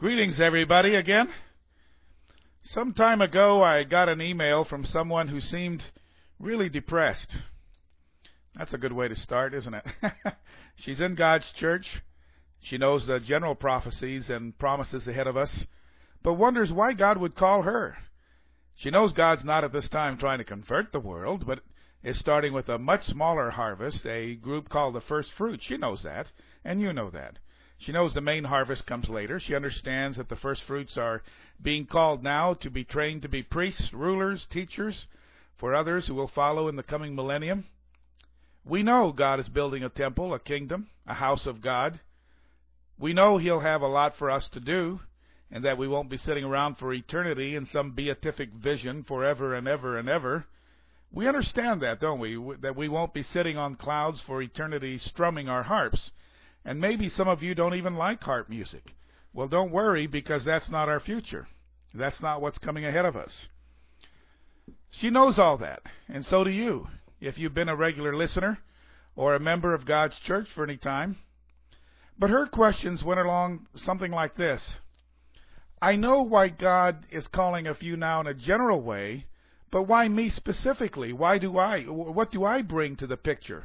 Greetings, everybody, again. Some time ago, I got an email from someone who seemed really depressed. That's a good way to start, isn't it? She's in God's church. She knows the general prophecies and promises ahead of us, but wonders why God would call her. She knows God's not at this time trying to convert the world, but is starting with a much smaller harvest, a group called the First Fruit. She knows that, and you know that. She knows the main harvest comes later. She understands that the first fruits are being called now to be trained to be priests, rulers, teachers, for others who will follow in the coming millennium. We know God is building a temple, a kingdom, a house of God. We know He'll have a lot for us to do, and that we won't be sitting around for eternity in some beatific vision forever and ever and ever. We understand that, don't we? That we won't be sitting on clouds for eternity strumming our harps. And maybe some of you don't even like harp music. Well, don't worry, because that's not our future. That's not what's coming ahead of us. She knows all that, and so do you, if you've been a regular listener or a member of God's church for any time. But her questions went along something like this. I know why God is calling a few now in a general way, but why me specifically? What do I bring to the picture?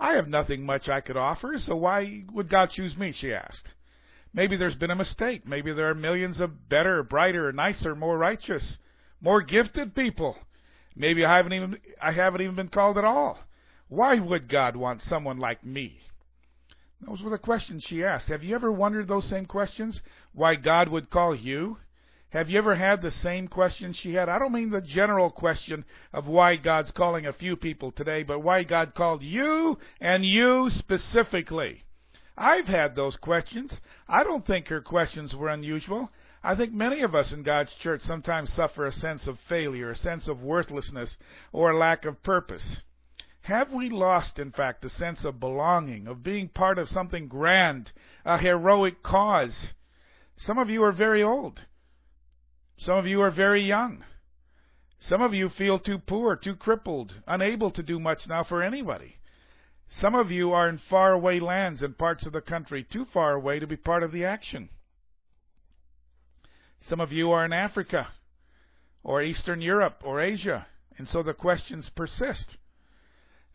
I have nothing much I could offer, so why would God choose me, she asked. Maybe there's been a mistake. Maybe there are millions of better, brighter, nicer, more righteous, more gifted people. Maybe I haven't even been called at all. Why would God want someone like me? Those were the questions she asked. Have you ever wondered those same questions? Why God would call you? Have you ever had the same question she had? I don't mean the general question of why God's calling a few people today, but why God called you and you specifically. I've had those questions. I don't think her questions were unusual. I think many of us in God's church sometimes suffer a sense of failure, a sense of worthlessness, or a lack of purpose. Have we lost, in fact, the sense of belonging, of being part of something grand, a heroic cause? Some of you are very old. Some of you are very young. Some of you feel too poor, too crippled, unable to do much now for anybody. Some of you are in faraway lands and parts of the country, too far away to be part of the action. Some of you are in Africa or Eastern Europe or Asia, and so the questions persist.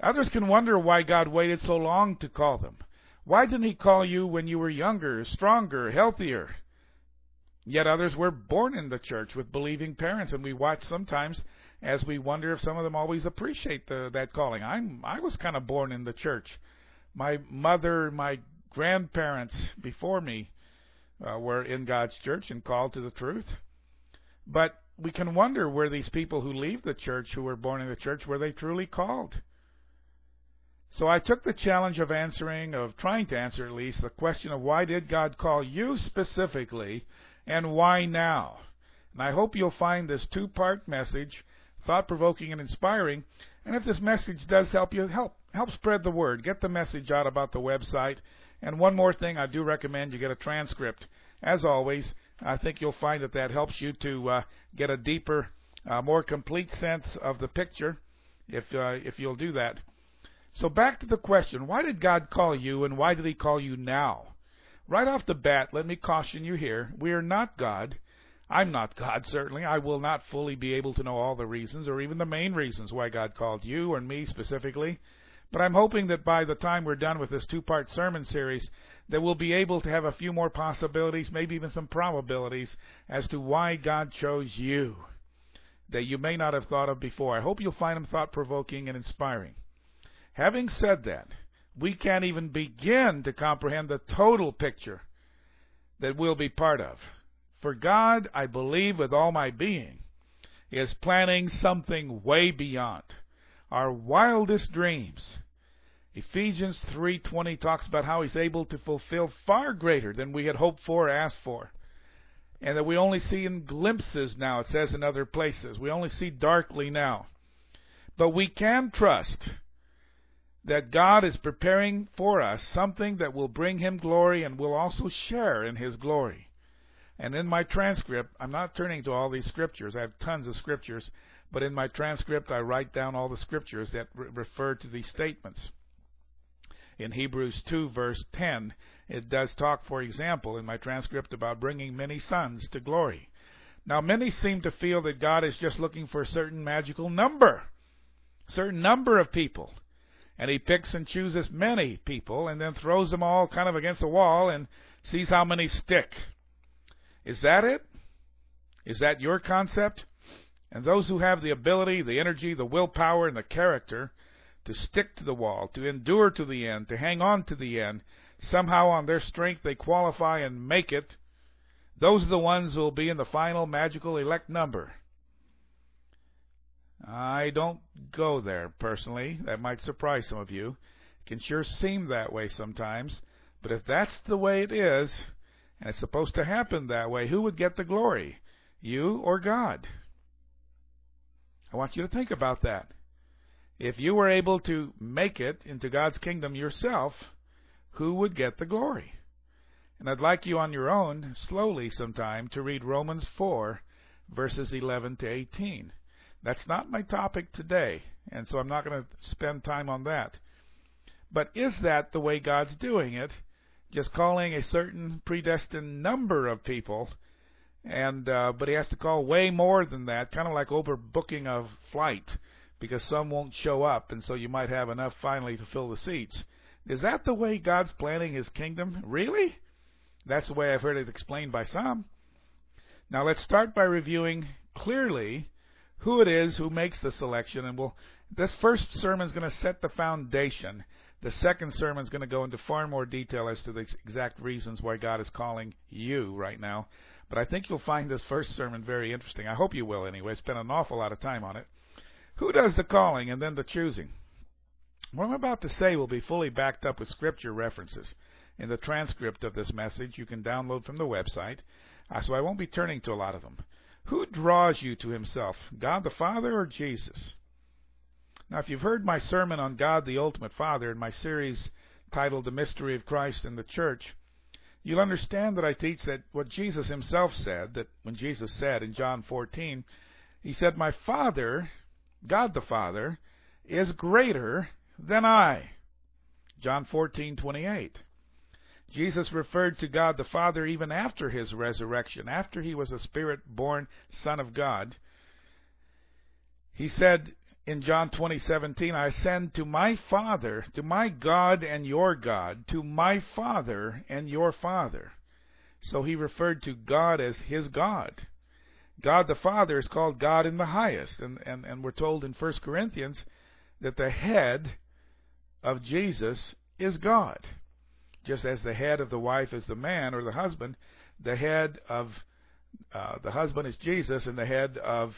Others can wonder why God waited so long to call them. Why didn't He call you when you were younger, stronger, healthier? Yet others were born in the church with believing parents, and we watch sometimes as we wonder if some of them always appreciate that calling. I was kind of born in the church. My mother, my grandparents before me were in God's church and called to the truth. But we can wonder, were these people who leave the church, who were born in the church, were they truly called? So I took the challenge of answering, of trying to answer at least, the question of why did God call you specifically? And why now? And I hope you'll find this two-part message thought-provoking and inspiring. And if this message does help you, help spread the word. Get the message out about the website. And one more thing, I do recommend you get a transcript. As always, I think you'll find that helps you to get a deeper, more complete sense of the picture if you'll do that. So back to the question, why did God call you and why did He call you now? Right off the bat, let me caution you here, we are not God. I'm not God, certainly. I will not fully be able to know all the reasons or even the main reasons why God called you and me specifically. But I'm hoping that by the time we're done with this two-part sermon series, that we'll be able to have a few more possibilities, maybe even some probabilities, as to why God chose you that you may not have thought of before. I hope you'll find them thought-provoking and inspiring. Having said that, we can't even begin to comprehend the total picture that we'll be part of. For God, I believe with all my being, is planning something way beyond our wildest dreams. Ephesians 3:20 talks about how He's able to fulfill far greater than we had hoped for or asked for, and that we only see in glimpses now, it says in other places. We only see darkly now. But we can trust that God is preparing for us something that will bring Him glory and will also share in His glory. And in my transcript, I'm not turning to all these scriptures. I have tons of scriptures, but in my transcript I write down all the scriptures that refer to these statements. in Hebrews 2 verse 10, it does talk, for example, in my transcript about bringing many sons to glory. Now, many seem to feel that God is just looking for a certain magical number, a certain number of people. And he picks and chooses many people and then throws them all kind of against a wall and sees how many stick. Is that it? Is that your concept? And those who have the ability, the energy, the willpower, and the character to stick to the wall, to endure to the end, to hang on to the end, somehow on their strength they qualify and make it, those are the ones who will be in the final magical elect number. I don't go there, personally. That might surprise some of you. It can sure seem that way sometimes. But if that's the way it is, and it's supposed to happen that way, who would get the glory? You or God? I want you to think about that. If you were able to make it into God's kingdom yourself, who would get the glory? And I'd like you on your own, slowly sometime, to read Romans 4, verses 11 to 18. That's not my topic today, and so I'm not going to spend time on that. But is that the way God's doing it? Just calling a certain predestined number of people, and but he has to call way more than that, kind of like overbooking a flight, because some won't show up, and so you might have enough finally to fill the seats. Is that the way God's planning his kingdom? Really? That's the way I've heard it explained by some. Now let's start by reviewing clearly who it is who makes the selection, and this first sermon is going to set the foundation. The second sermon is going to go into far more detail as to the exact reasons why God is calling you right now. But I think you'll find this first sermon very interesting. I hope you will anyway. Spend an awful lot of time on it. Who does the calling and then the choosing? What I'm about to say will be fully backed up with scripture references. In the transcript of this message, you can download from the website, so I won't be turning to a lot of them. Who draws you to himself, God the Father or Jesus? Now, if you've heard my sermon on God the Ultimate Father in my series titled The Mystery of Christ and the Church, you'll understand that I teach that what Jesus himself said, that when Jesus said in John 14, he said, "My Father, God the Father, is greater than I." John 14:28. Jesus referred to God the Father even after his resurrection, after he was a Spirit-born Son of God. He said in John 20:17, "I ascend to my Father, to my God and your God, to my Father and your Father." So he referred to God as his God. God the Father is called God in the highest, and we're told in 1 Corinthians that the head of Jesus is God. Just as the head of the wife is the man or the husband, the head of the husband is Jesus, and the head of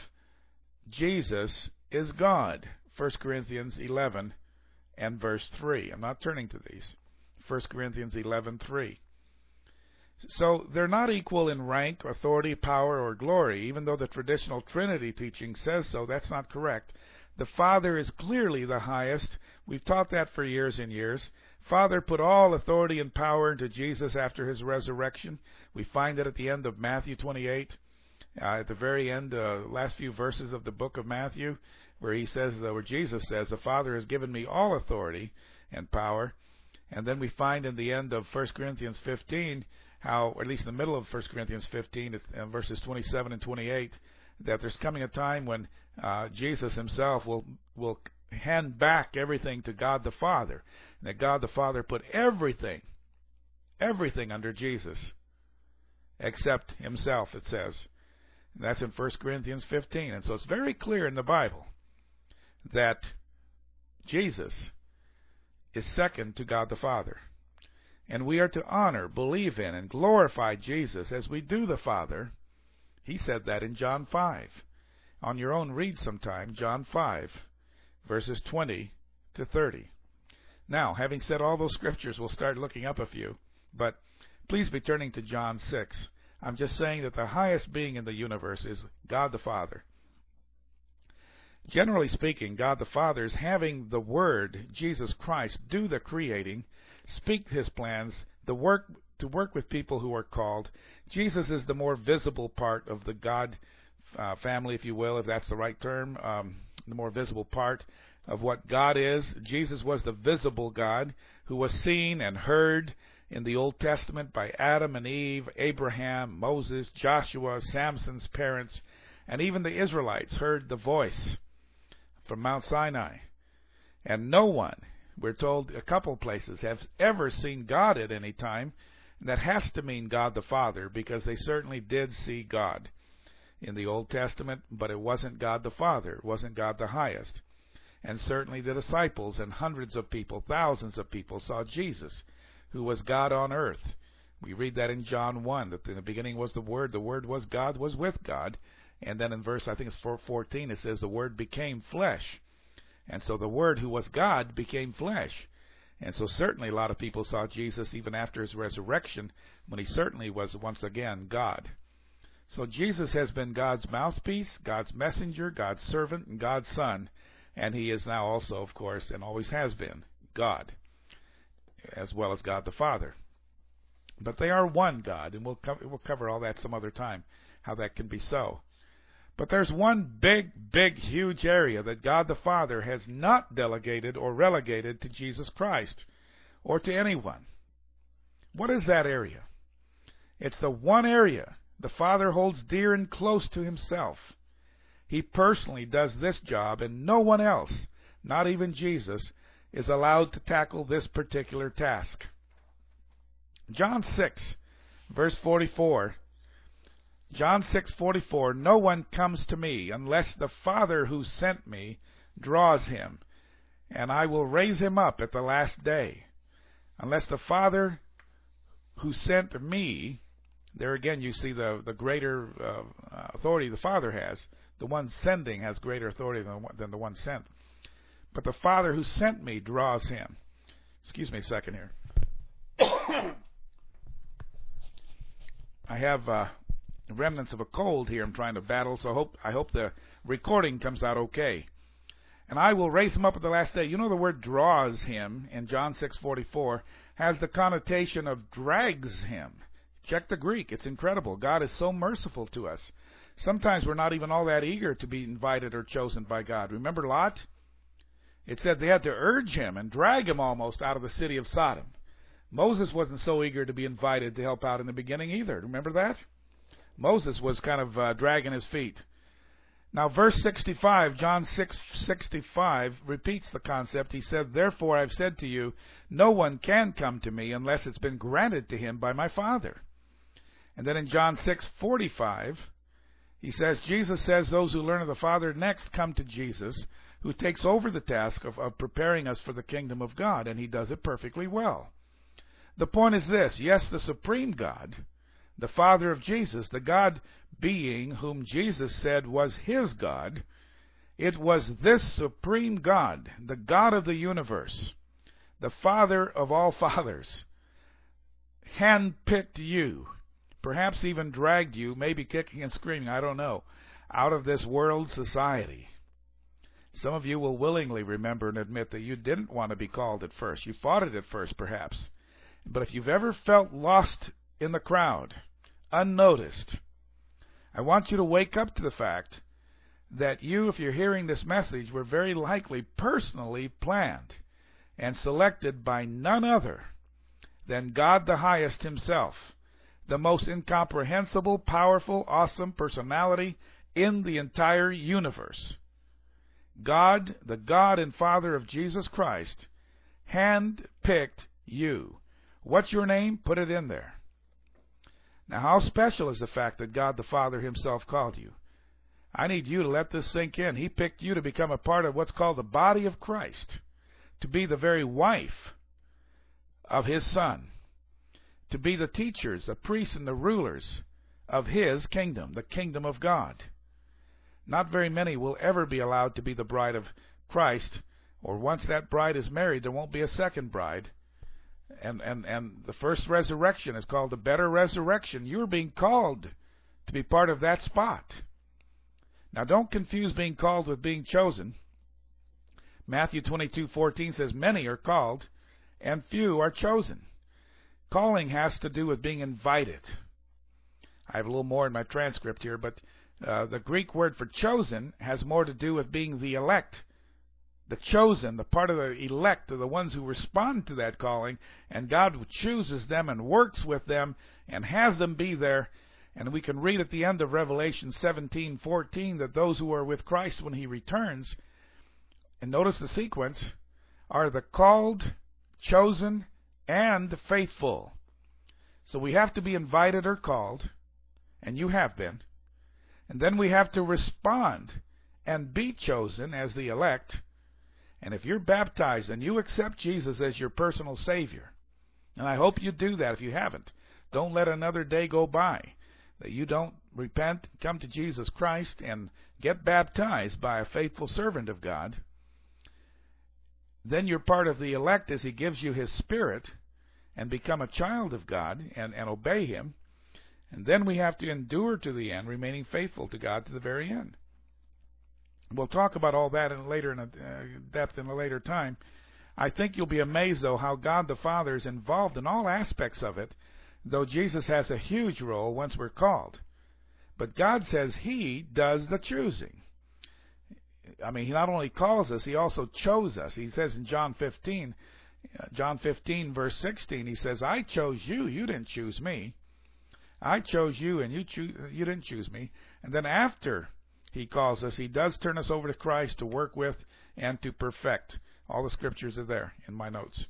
Jesus is God. 1 Corinthians 11 and verse 3. I'm not turning to these. 1 Corinthians 11:3. So they're not equal in rank, authority, power, or glory. Even though the traditional Trinity teaching says so, that's not correct. The Father is clearly the highest. We've taught that for years and years. Father put all authority and power into Jesus after his resurrection. We find that at the end of Matthew 28, at the very end, last few verses of the book of Matthew, where he says, where Jesus says, "The Father has given me all authority and power." And then we find in the end of 1 Corinthians 15, how, or at least in the middle of 1 Corinthians 15, it's in verses 27 and 28, that there's coming a time when Jesus himself will hand back everything to God the Father, and that God the Father put everything under Jesus except himself, it says. And that's in 1 Corinthians 15. And so it's very clear in the Bible that Jesus is second to God the Father. And we are to honor, believe in, and glorify Jesus as we do the Father. He said that in John 5. On your own, read sometime John 5, verses 20 to 30. Now, having said all those scriptures, we'll start looking up a few. But please be turning to John 6. I'm just saying that the highest being in the universe is God the Father. Generally speaking, God the Father is having the Word, Jesus Christ, do the creating, speak his plans, to work with people who are called. Jesus is the more visible part of the God family, if you will, if that's the right term. the more visible part of what God is. Jesus was the visible God who was seen and heard in the Old Testament by Adam and Eve, Abraham, Moses, Joshua, Samson's parents, and even the Israelites heard the voice from Mount Sinai. And no one, we're told a couple places, have ever seen God at any time. And that has to mean God the Father, because they certainly did see God in the Old Testament, but it wasn't God the Father, it wasn't God the highest. And certainly the disciples and hundreds of people, thousands of people saw Jesus, who was God on earth. We read that in John 1, that in the beginning was the Word was God, was with God. And then in verse, I think it's 4:14, it says, the Word became flesh. And so the Word who was God became flesh. And so certainly a lot of people saw Jesus even after his resurrection, when he certainly was once again God. So Jesus has been God's mouthpiece, God's messenger, God's servant, and God's son. And he is now also, of course, and always has been, God, as well as God the Father. But they are one God, and we'll cover all that some other time, how that can be so. But there's one big, huge area that God the Father has not delegated or relegated to Jesus Christ or to anyone. What is that area? It's the one area the Father holds dear and close to himself. He personally does this job, and no one else, not even Jesus, is allowed to tackle this particular task. John 6, verse 44. John 6:44, no one comes to me unless the Father who sent me draws him, and I will raise him up at the last day. Unless the Father who sent me, there again you see the greater authority the Father has. The one sending has greater authority than the one sent. But the Father who sent me draws him. Excuse me a second here. I have... remnants of a cold here I'm trying to battle, so I hope the recording comes out okay. And I will raise him up at the last day. You know, the word draws him in John 6:44 has the connotation of drags him. Check the Greek. It's incredible. God is so merciful to us. Sometimes we're not even all that eager to be invited or chosen by God. Remember Lot? It said they had to urge him and drag him almost out of the city of Sodom. Moses wasn't so eager to be invited to help out in the beginning either. Remember that? Moses was kind of dragging his feet. Now verse 65, John 6:65 repeats the concept. He said, therefore I've said to you, no one can come to me unless it's been granted to him by my Father. And then in John 6:45, he says, Jesus says those who learn of the Father next come to Jesus, who takes over the task of preparing us for the kingdom of God, and he does it perfectly well. The point is this, yes, the supreme God, the Father of Jesus, the God being whom Jesus said was his God, it was this supreme God, the God of the universe, the Father of all fathers, handpicked you, perhaps even dragged you, maybe kicking and screaming, I don't know, out of this world society. Some of you will willingly remember and admit that you didn't want to be called at first. You fought it at first, perhaps. But if you've ever felt lost in the crowd, unnoticed, I want you to wake up to the fact that you, if you're hearing this message, were very likely personally planned and selected by none other than God the highest himself, the most incomprehensible, powerful, awesome personality in the entire universe. God, the God and Father of Jesus Christ, hand-picked you. What's your name? Put it in there. Now, how special is the fact that God the Father himself called you? I need you to let this sink in. He picked you to become a part of what's called the body of Christ, to be the very wife of his Son, to be the teachers, the priests, and the rulers of his kingdom, the kingdom of God. Not very many will ever be allowed to be the bride of Christ, or once that bride is married, there won't be a second bride. And the first resurrection is called the better resurrection. You're being called to be part of that spot. Now, don't confuse being called with being chosen. Matthew 22:14 says, many are called and few are chosen. Calling has to do with being invited. I have a little more in my transcript here, but The Greek word for chosen has more to do with being the elect. The chosen, the part of the elect, are the ones who respond to that calling, and God chooses them and works with them and has them be there. And we can read at the end of Revelation 17:14 that those who are with Christ when he returns, and notice the sequence, are the called, chosen, and faithful. So we have to be invited or called, and you have been. And then we have to respond and be chosen as the elect. And if you're baptized and you accept Jesus as your personal Savior, and I hope you do that if you haven't, don't let another day go by that you don't repent, come to Jesus Christ, and get baptized by a faithful servant of God, then you're part of the elect as he gives you his Spirit and become a child of God and obey him. And then we have to endure to the end, remaining faithful to God to the very end. We'll talk about all that in a later time. I think you'll be amazed, though, how God the Father is involved in all aspects of it, though Jesus has a huge role once we're called. But God says he does the choosing. I mean, he not only calls us, he also chose us. He says in John 15, verse 16, he says, I chose you, you didn't choose me. I chose you, and you didn't choose me. And then after he calls us, he does turn us over to Christ to work with and to perfect. All the scriptures are there in my notes.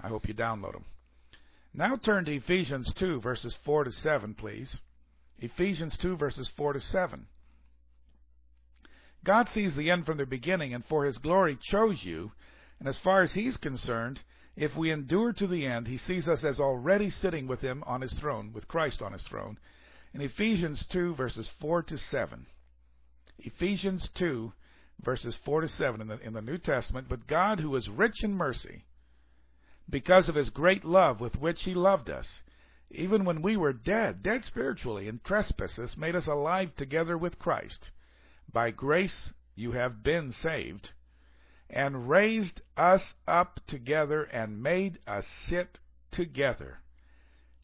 I hope you download them. Now turn to Ephesians 2, verses 4 to 7, please. Ephesians 2, verses 4 to 7. God sees the end from the beginning, and for his glory chose you. And as far as he's concerned, if we endure to the end, he sees us as already sitting with him on his throne, with Christ on his throne. In Ephesians 2, verses 4 to 7. Ephesians 2, verses 4 to 7 in the New Testament. But God, who is rich in mercy, because of his great love with which he loved us, even when we were dead spiritually in trespasses, made us alive together with Christ. By grace you have been saved, and raised us up together and made us sit together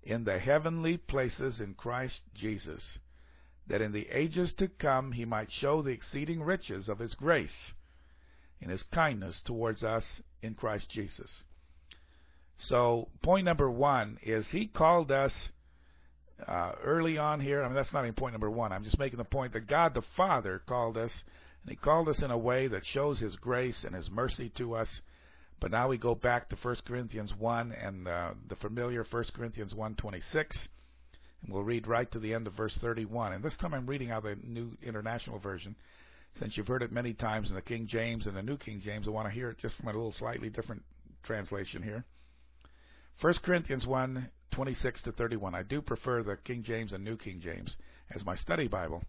in the heavenly places in Christ Jesus, that in the ages to come he might show the exceeding riches of his grace in his kindness towards us in Christ Jesus. So point number one is he called us early on here. I mean, that's not even point number one. I'm just making the point that God the Father called us, and he called us in a way that shows his grace and his mercy to us. But now we go back to 1 Corinthians 1 and the familiar 1 Corinthians 1:26. And we'll read right to the end of verse 31. And this time I'm reading out the New International Version. Since you've heard it many times in the King James and the New King James, I want to hear it just from a little slightly different translation here. 1 Corinthians 1:26 to 31. I do prefer the King James and New King James as my study Bible.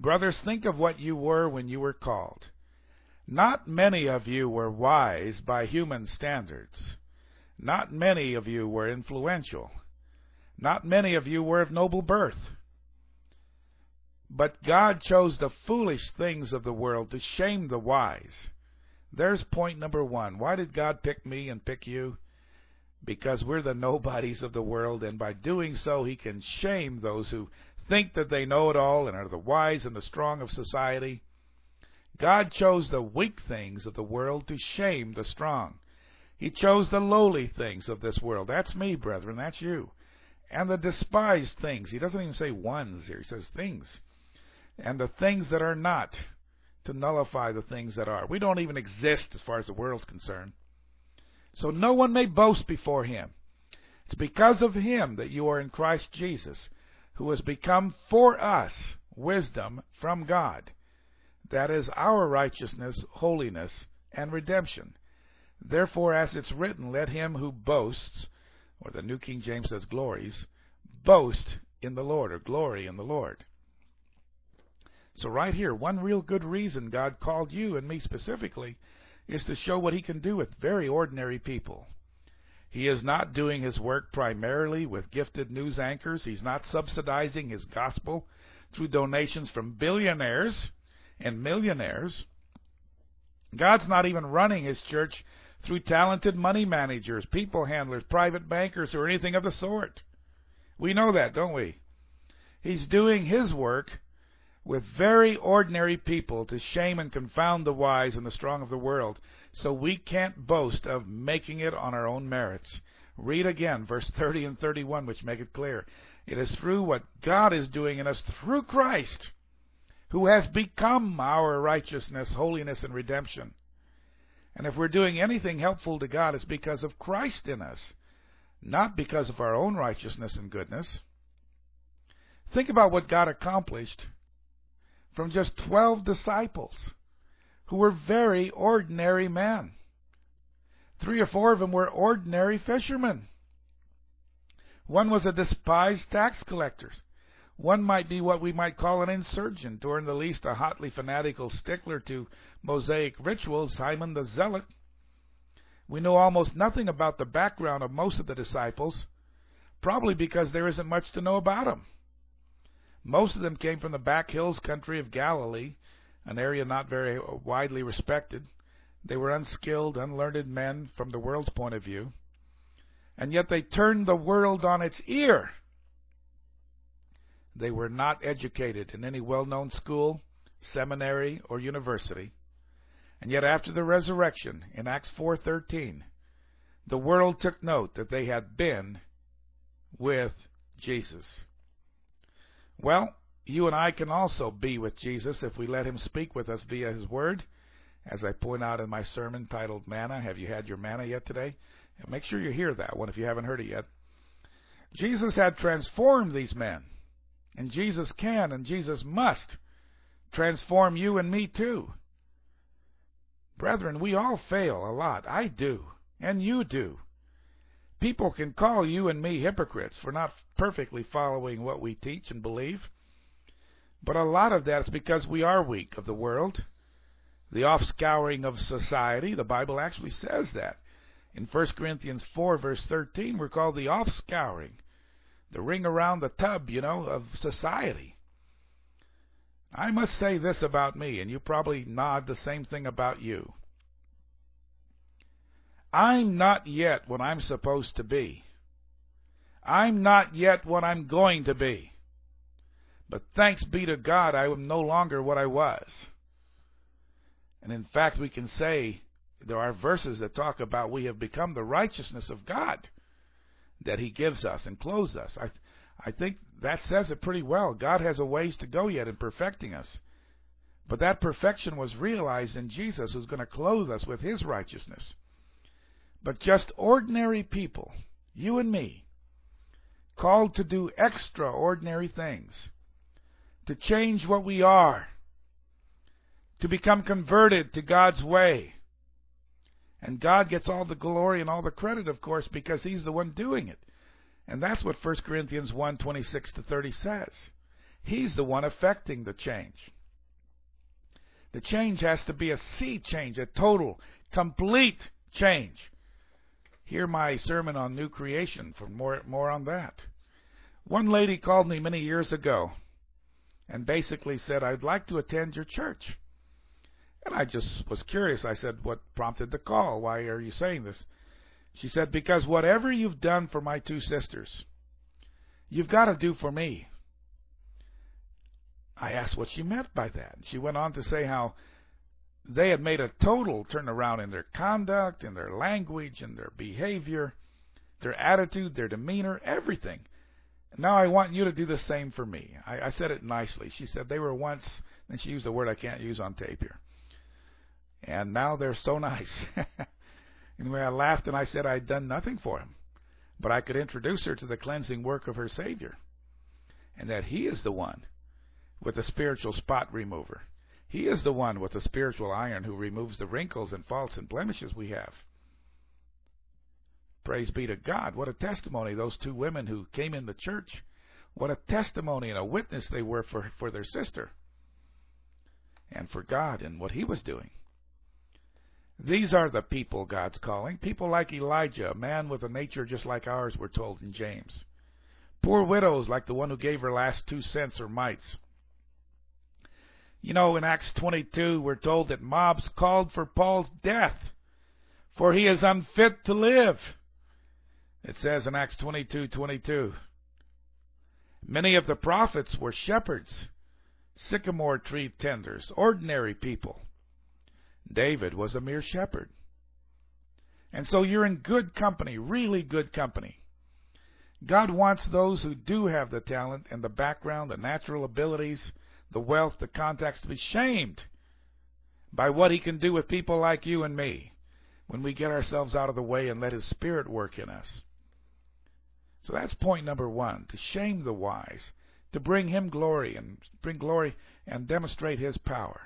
Brothers, think of what you were when you were called. Not many of you were wise by human standards. Not many of you were influential. Not many of you were of noble birth. But God chose the foolish things of the world to shame the wise. There's point number one. Why did God pick me and pick you? Because we're the nobodies of the world, and by doing so he can shame those who think that they know it all and are the wise and the strong of society. God chose the weak things of the world to shame the strong. He chose the lowly things of this world. That's me, brethren, that's you. And the despised things. He doesn't even say ones here. He says things. And the things that are not, to nullify the things that are. We don't even exist as far as the world's concerned. So no one may boast before him. It's because of him that you are in Christ Jesus, who has become for us wisdom from God. That is our righteousness, holiness, and redemption. Therefore, as it's written, let him who boasts, or the New King James says glories, boast in the Lord, or glory in the Lord. So right here, one real good reason God called you and me specifically is to show what he can do with very ordinary people. He is not doing his work primarily with gifted news anchors. He's not subsidizing his gospel through donations from billionaires and millionaires. God's not even running his church through talented money managers, people handlers, private bankers, or anything of the sort. We know that, don't we? He's doing his work with very ordinary people to shame and confound the wise and the strong of the world, so we can't boast of making it on our own merits. Read again verse 30 and 31, which make it clear. It is through what God is doing in us through Christ, who has become our righteousness, holiness, and redemption. And if we're doing anything helpful to God, it's because of Christ in us, not because of our own righteousness and goodness. Think about what God accomplished from just 12 disciples who were very ordinary men. 3 or 4 of them were ordinary fishermen. One was a despised tax collector. One might be what we might call an insurgent, or in the least a hotly fanatical stickler to Mosaic rituals, Simon the Zealot. We know almost nothing about the background of most of the disciples, probably because there isn't much to know about them. Most of them came from the back hills country of Galilee, an area not very widely respected. They were unskilled, unlearned men from the world's point of view, and yet they turned the world on its ear. They were not educated in any well-known school, seminary, or university. And yet after the resurrection, in Acts 4:13, the world took note that they had been with Jesus. Well, you and I can also be with Jesus if we let him speak with us via his word. As I point out in my sermon titled Manna, have you had your manna yet today? And make sure you hear that one if you haven't heard it yet. Jesus had transformed these men. And Jesus can and Jesus must transform you and me too. Brethren, we all fail a lot. I do, and you do. People can call you and me hypocrites for not perfectly following what we teach and believe. But a lot of that is because we are weak of the world, the offscouring of society. The Bible actually says that. In 1 Corinthians 4, verse 13, we're called the offscouring. The ring around the tub, you know, of society. I must say this about me, and you probably nod the same thing about you. I'm not yet what I'm supposed to be. I'm not yet what I'm going to be. But thanks be to God, I am no longer what I was. And in fact, we can say there are verses that talk about we have become the righteousness of God that he gives us and clothes us. I think that says it pretty well. God has a ways to go yet in perfecting us. But that perfection was realized in Jesus, who's going to clothe us with his righteousness. But just ordinary people, you and me, called to do extraordinary things, to change what we are, to become converted to God's way. And God gets all the glory and all the credit, of course, because he's the one doing it. And that's what 1 Corinthians 1, 26 to 30 says. He's the one affecting the change. The change has to be a sea change, a total, complete change. Hear my sermon on new creation for more on that. One lady called me many years ago and basically said, I'd like to attend your church. And I just was curious. I said, what prompted the call? Why are you saying this? She said, because whatever you've done for my two sisters, you've got to do for me. I asked what she meant by that. She went on to say how they had made a total turnaround in their conduct, in their language, in their behavior, their attitude, their demeanor, everything. Now I want you to do the same for me. I said it nicely. She said they were once, and she used a word I can't use on tape here. And now they're so nice. Anyway, I laughed and I said I'd done nothing for him, but I could introduce her to the cleansing work of her Savior, and that he is the one with the spiritual spot remover. He is the one with the spiritual iron who removes the wrinkles and faults and blemishes we have. Praise be to God. What a testimony, those two women who came in the church. What a testimony and a witness they were for their sister and for God and what he was doing. These are the people God's calling, people like Elijah, a man with a nature just like ours, we're told in James. Poor widows like the one who gave her last 2 cents or mites. You know, in Acts 22, we're told that mobs called for Paul's death, for he is unfit to live. It says in Acts 22:22, many of the prophets were shepherds, sycamore tree tenders, ordinary people. David was a mere shepherd. And so you're in good company, really good company. God wants those who do have the talent and the background, the natural abilities, the wealth, the contacts to be shamed by what he can do with people like you and me when we get ourselves out of the way and let his Spirit work in us. So that's point number one, to shame the wise, to bring him glory and demonstrate his power.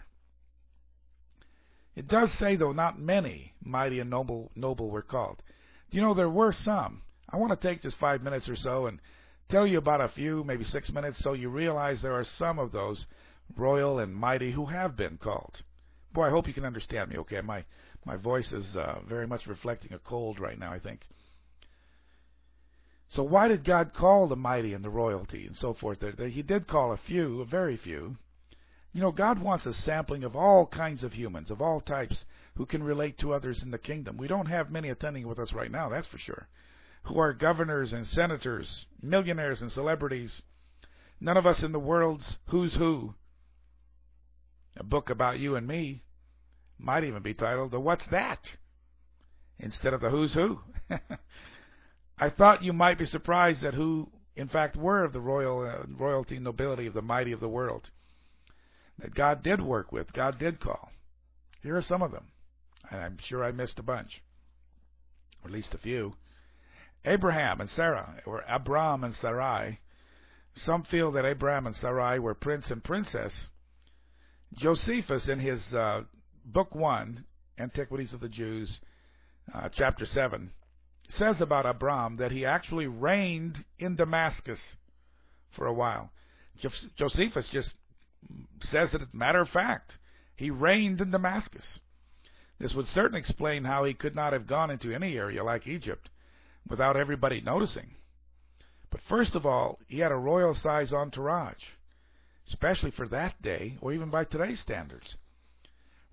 It does say, though, not many mighty and noble were called. You know, there were some. I want to take just 5 minutes or so and tell you about a few, maybe 6 minutes, so you realize there are some of those royal and mighty who have been called. Boy, I hope you can understand me, okay? My voice is very much reflecting a cold right now, I think. So why did God call the mighty and the royalty and so forth? He did call a few, very few. You know, God wants a sampling of all kinds of humans, of all types, who can relate to others in the kingdom. We don't have many attending with us right now, that's for sure, who are governors and senators, millionaires and celebrities. None of us in the world's who's who. A book about you and me might even be titled The What's That? Instead of The Who's Who. I thought you might be surprised at who, in fact, were of the royalty, nobility, of the mighty of the world, that God did work with, God did call. Here are some of them, and I'm sure I missed a bunch, or at least a few. Abraham and Sarah, or Abram and Sarai. Some feel that Abraham and Sarai were prince and princess. Josephus, in his Book 1, Antiquities of the Jews, Chapter 7, says about Abram that he actually reigned in Damascus for a while. Josephus just says it as a matter of fact. He reigned in Damascus. This would certainly explain how he could not have gone into any area like Egypt without everybody noticing. But first of all, he had a royal-size entourage, especially for that day, or even by today's standards.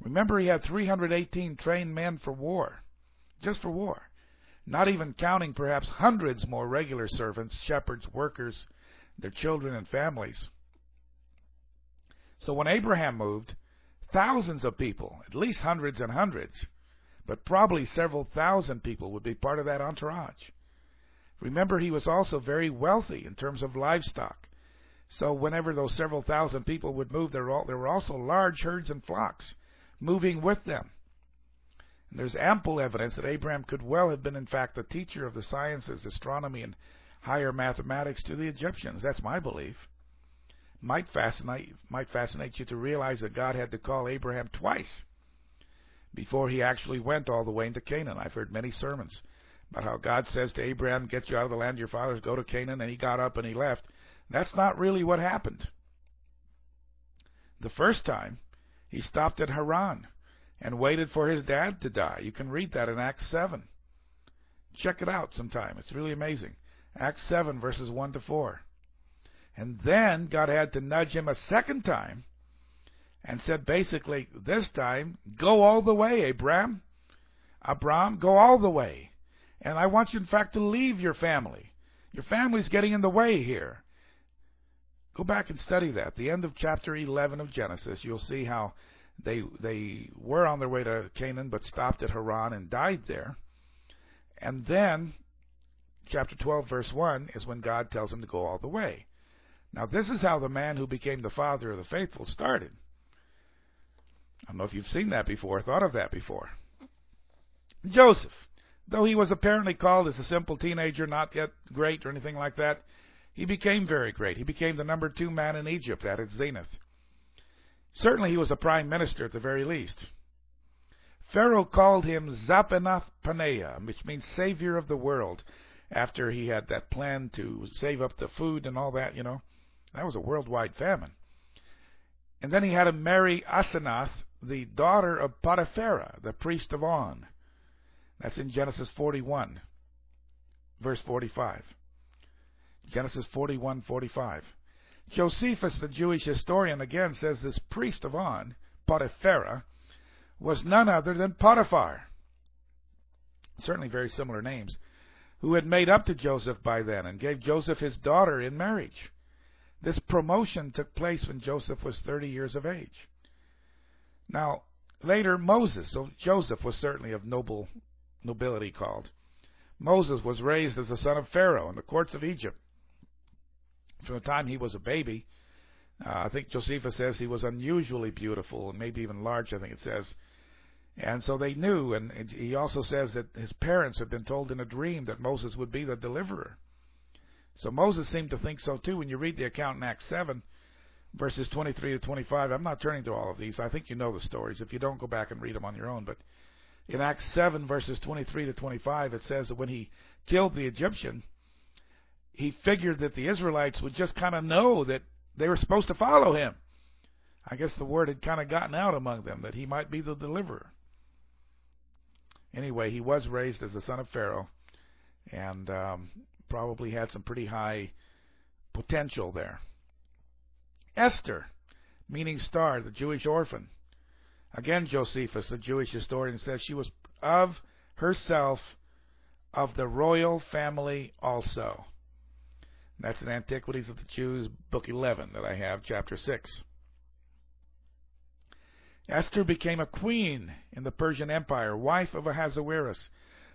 Remember, he had 318 trained men for war, just for war, not even counting perhaps hundreds more regular servants, shepherds, workers, their children and families. So when Abraham moved, thousands of people, at least hundreds and hundreds, but probably several thousand people would be part of that entourage. Remember, he was also very wealthy in terms of livestock. So whenever those several thousand people would move, there were also large herds and flocks moving with them. And there's ample evidence that Abraham could well have been, in fact, the teacher of the sciences, astronomy, and higher mathematics to the Egyptians. That's my belief. Might fascinate you to realize that God had to call Abraham twice before he actually went all the way into Canaan. I've heard many sermons about how God says to Abraham, get you out of the land of your fathers, go to Canaan, and he got up and he left. That's not really what happened. The first time, he stopped at Haran and waited for his dad to die. You can read that in Acts 7. Check it out sometime. It's really amazing. Acts 7, verses 1 to 4. And then God had to nudge him a second time and said, basically, this time, go all the way, Abraham. Abram, go all the way. And I want you, in fact, to leave your family. Your family's getting in the way here. Go back and study that. The end of chapter 11 of Genesis, you'll see how they were on their way to Canaan but stopped at Haran and died there. And then chapter 12, verse 1 is when God tells him to go all the way. Now, this is how the man who became the father of the faithful started. I don't know if you've seen that before, thought of that before. Joseph, though he was apparently called as a simple teenager, not yet great or anything like that, he became very great. He became the number 2 man in Egypt at its zenith. Certainly he was a prime minister at the very least. Pharaoh called him Zaphnath-paneah, which means savior of the world, after he had that plan to save up the food and all that, you know. That was a worldwide famine. And then he had him marry Asenath, the daughter of Potiphera, the priest of On. That's in Genesis 41, verse 45. Genesis 41:45. Josephus, the Jewish historian, again says this priest of On, Potiphera, was none other than Potiphar. Certainly very similar names, who had made up to Joseph by then and gave Joseph his daughter in marriage. This promotion took place when Joseph was 30 years of age. Now, later Moses, so Joseph was certainly of nobility called. Moses was raised as the son of Pharaoh in the courts of Egypt. From the time he was a baby, I think Josephus says he was unusually beautiful and maybe even large, I think it says. And so they knew, and he also says that his parents had been told in a dream that Moses would be the deliverer. So Moses seemed to think so too. When you read the account in Acts 7, verses 23 to 25, I'm not turning to all of these. I think you know the stories. If you don't, go back and read them on your own. But in Acts 7, verses 23 to 25, it says that when he killed the Egyptian, he figured that the Israelites would just kind of know that they were supposed to follow him. I guess the word had kind of gotten out among them that he might be the deliverer. Anyway, he was raised as the son of Pharaoh, and probably had some pretty high potential there. Esther, meaning star, the Jewish orphan. Again, Josephus, the Jewish historian, says she was of herself of the royal family also. That's in Antiquities of the Jews, Book 11, that I have, Chapter 6. Esther became a queen in the Persian Empire, wife of Ahasuerus,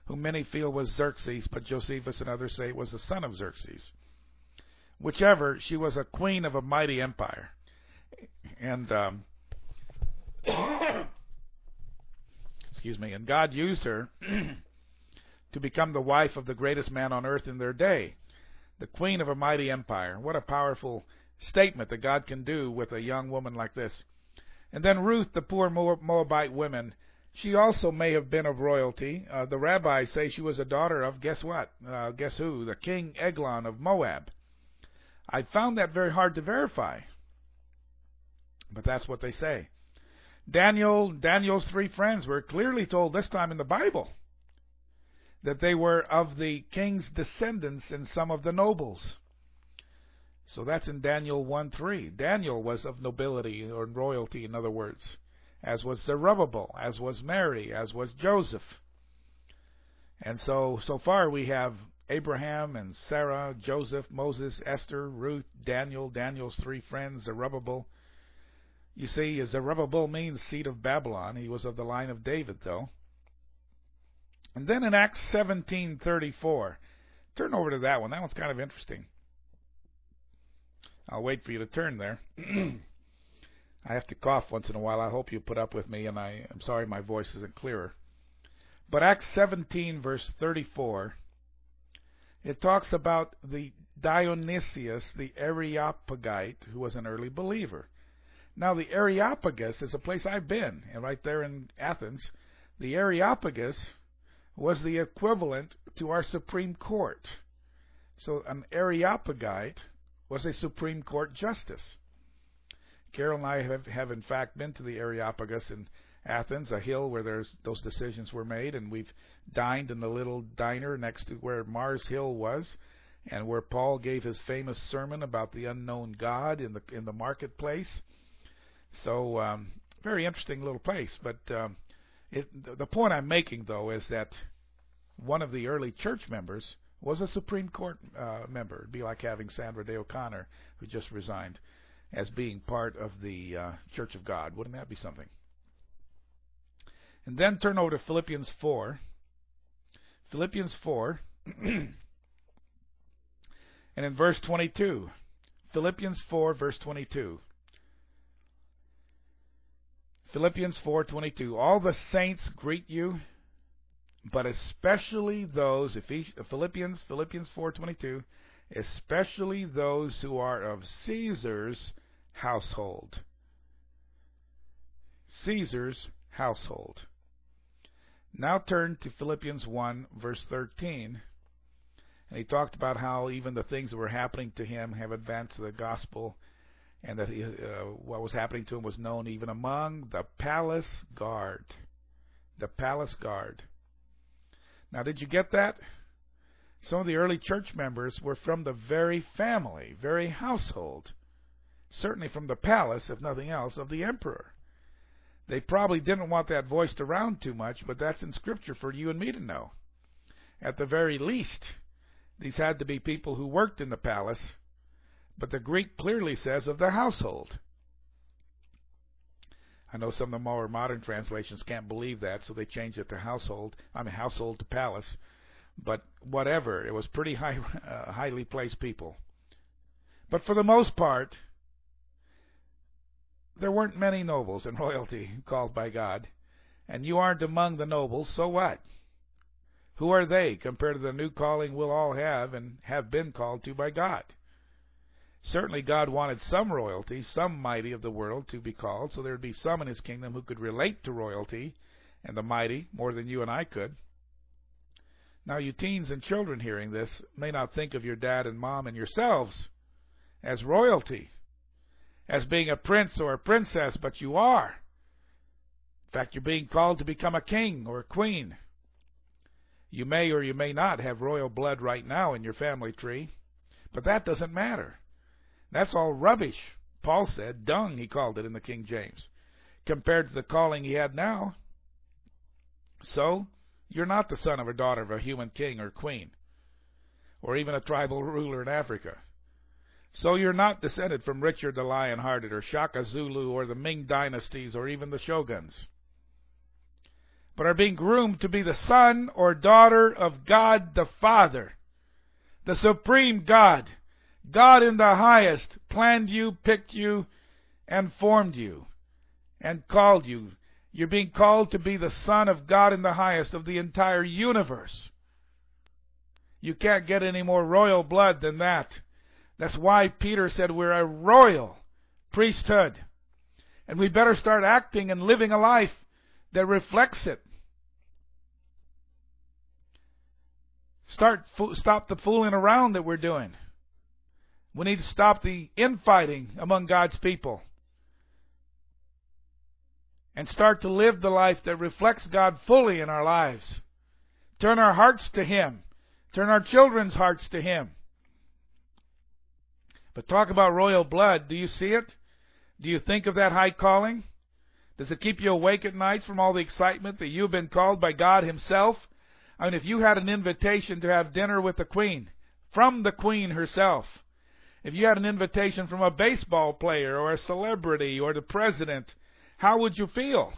who many feel was Xerxes, but Josephus and others say it was the son of Xerxes. Whichever, she was a queen of a mighty empire. And excuse me. And God used her to become the wife of the greatest man on earth in their day, the queen of a mighty empire. What a powerful statement that God can do with a young woman like this. And then Ruth, the poor Moabite woman, she also may have been of royalty. The rabbis say she was a daughter of, guess what? Guess who? The king Eglon of Moab. I found that very hard to verify, but that's what they say. Daniel's three friends were clearly told this time in the Bible that they were of the king's descendants and some of the nobles. So that's in Daniel 1:3. Daniel was of nobility or royalty, in other words, as was Zerubbabel, as was Mary, as was Joseph. And so far we have Abraham and Sarah, Joseph, Moses, Esther, Ruth, Daniel, Daniel's three friends, Zerubbabel. You see, Zerubbabel means seed of Babylon. He was of the line of David, though. And then in Acts 17:34, turn over to that one. That one's kind of interesting. I'll wait for you to turn there. I have to cough once in a while. I hope you put up with me, and I'm sorry my voice isn't clearer. But Acts 17, verse 34, it talks about the Dionysius the Areopagite, who was an early believer. Now, the Areopagus is a place I've been, and right there in Athens, the Areopagus was the equivalent to our Supreme Court. So an Areopagite was a Supreme Court justice. Carol and I have in fact been to the Areopagus in Athens, a hill where those decisions were made, and we've dined in the little diner next to where Mars Hill was, and where Paul gave his famous sermon about the unknown God in the marketplace. So very interesting little place. But the point I'm making, though, is that one of the early church members was a Supreme Court member. It'd be like having Sandra Day O'Connor, who just resigned, as being part of the Church of God. Wouldn't that be something? And then turn over to Philippians 4. Philippians 4, and in verse 22. Philippians 4, verse 22. Philippians 4:22. All the saints greet you, but especially those, Philippians 4:22, especially those who are of Caesar's household. Caesar's household. Now turn to Philippians 1, verse 13. And he talked about how even the things that were happening to him have advanced the gospel, and that what was happening to him was known even among the palace guard. The palace guard. Now, did you get that? Some of the early church members were from the very family, very household, certainly from the palace, if nothing else, of the emperor. They probably didn't want that voiced around too much, but that's in Scripture for you and me to know. At the very least, these had to be people who worked in the palace, but the Greek clearly says of the household. I know some of the more modern translations can't believe that, so they changed it to household. I mean, household to palace, but whatever. It was pretty highly placed people. But for the most part, there weren't many nobles in royalty called by God, and you aren't among the nobles, so what? Who are they compared to the new calling we'll all have and have been called to by God? Certainly God wanted some royalty, some mighty of the world to be called, so there would be some in his kingdom who could relate to royalty and the mighty more than you and I could. Now you teens and children hearing this may not think of your dad and mom and yourselves as royalty, as being a prince or a princess, but you are. In fact, you're being called to become a king or a queen. You may or you may not have royal blood right now in your family tree, but that doesn't matter. That's all rubbish. Paul said, dung, he called it in the King James, compared to the calling he had now. So, you're not the son or daughter of a human king or queen, or even a tribal ruler in Africa. So you're not descended from Richard the Lionhearted, or Shaka Zulu, or the Ming dynasties, or even the Shoguns, but are being groomed to be the son or daughter of God the Father, the Supreme God. God in the highest planned you, picked you, and formed you, and called you. You're being called to be the Son of God in the highest of the entire universe. You can't get any more royal blood than that. That's why Peter said we're a royal priesthood, and we better start acting and living a life that reflects it. Stop the fooling around that we're doing. We need to stop the infighting among God's people and start to live the life that reflects God fully in our lives. Turn our hearts to Him. Turn our children's hearts to Him. But talk about royal blood. Do you see it? Do you think of that high calling? Does it keep you awake at nights from all the excitement that you've been called by God Himself? I mean, if you had an invitation to have dinner with the Queen, from the Queen herself, if you had an invitation from a baseball player or a celebrity or the president, how would you feel?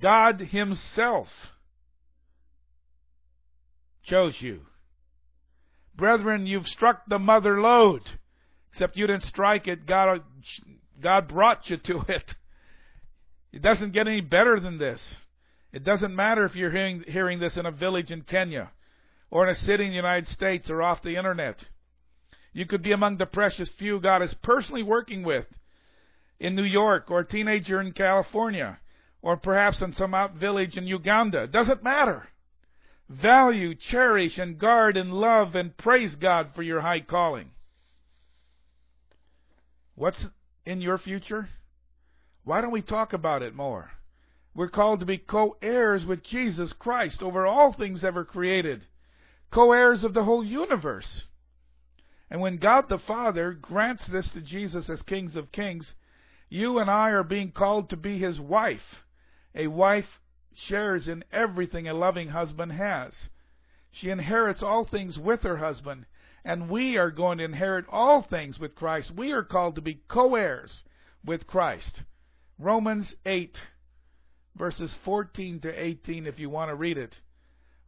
God Himself chose you. Brethren, you've struck the mother lode. Except you didn't strike it. God brought you to it. It doesn't get any better than this. It doesn't matter if you're hearing this in a village in Kenya or in a city in the United States or off the internet. You could be among the precious few God is personally working with in New York, or a teenager in California, or perhaps in some out village in Uganda. It doesn't matter. Value, cherish, and guard, and love, and praise God for your high calling. What's in your future? Why don't we talk about it more? We're called to be co-heirs with Jesus Christ over all things ever created, co-heirs of the whole universe. And when God the Father grants this to Jesus as King of Kings, you and I are being called to be His wife. A wife shares in everything a loving husband has. She inherits all things with her husband, and we are going to inherit all things with Christ. We are called to be co-heirs with Christ. Romans 8, verses 14 to 18, if you want to read it.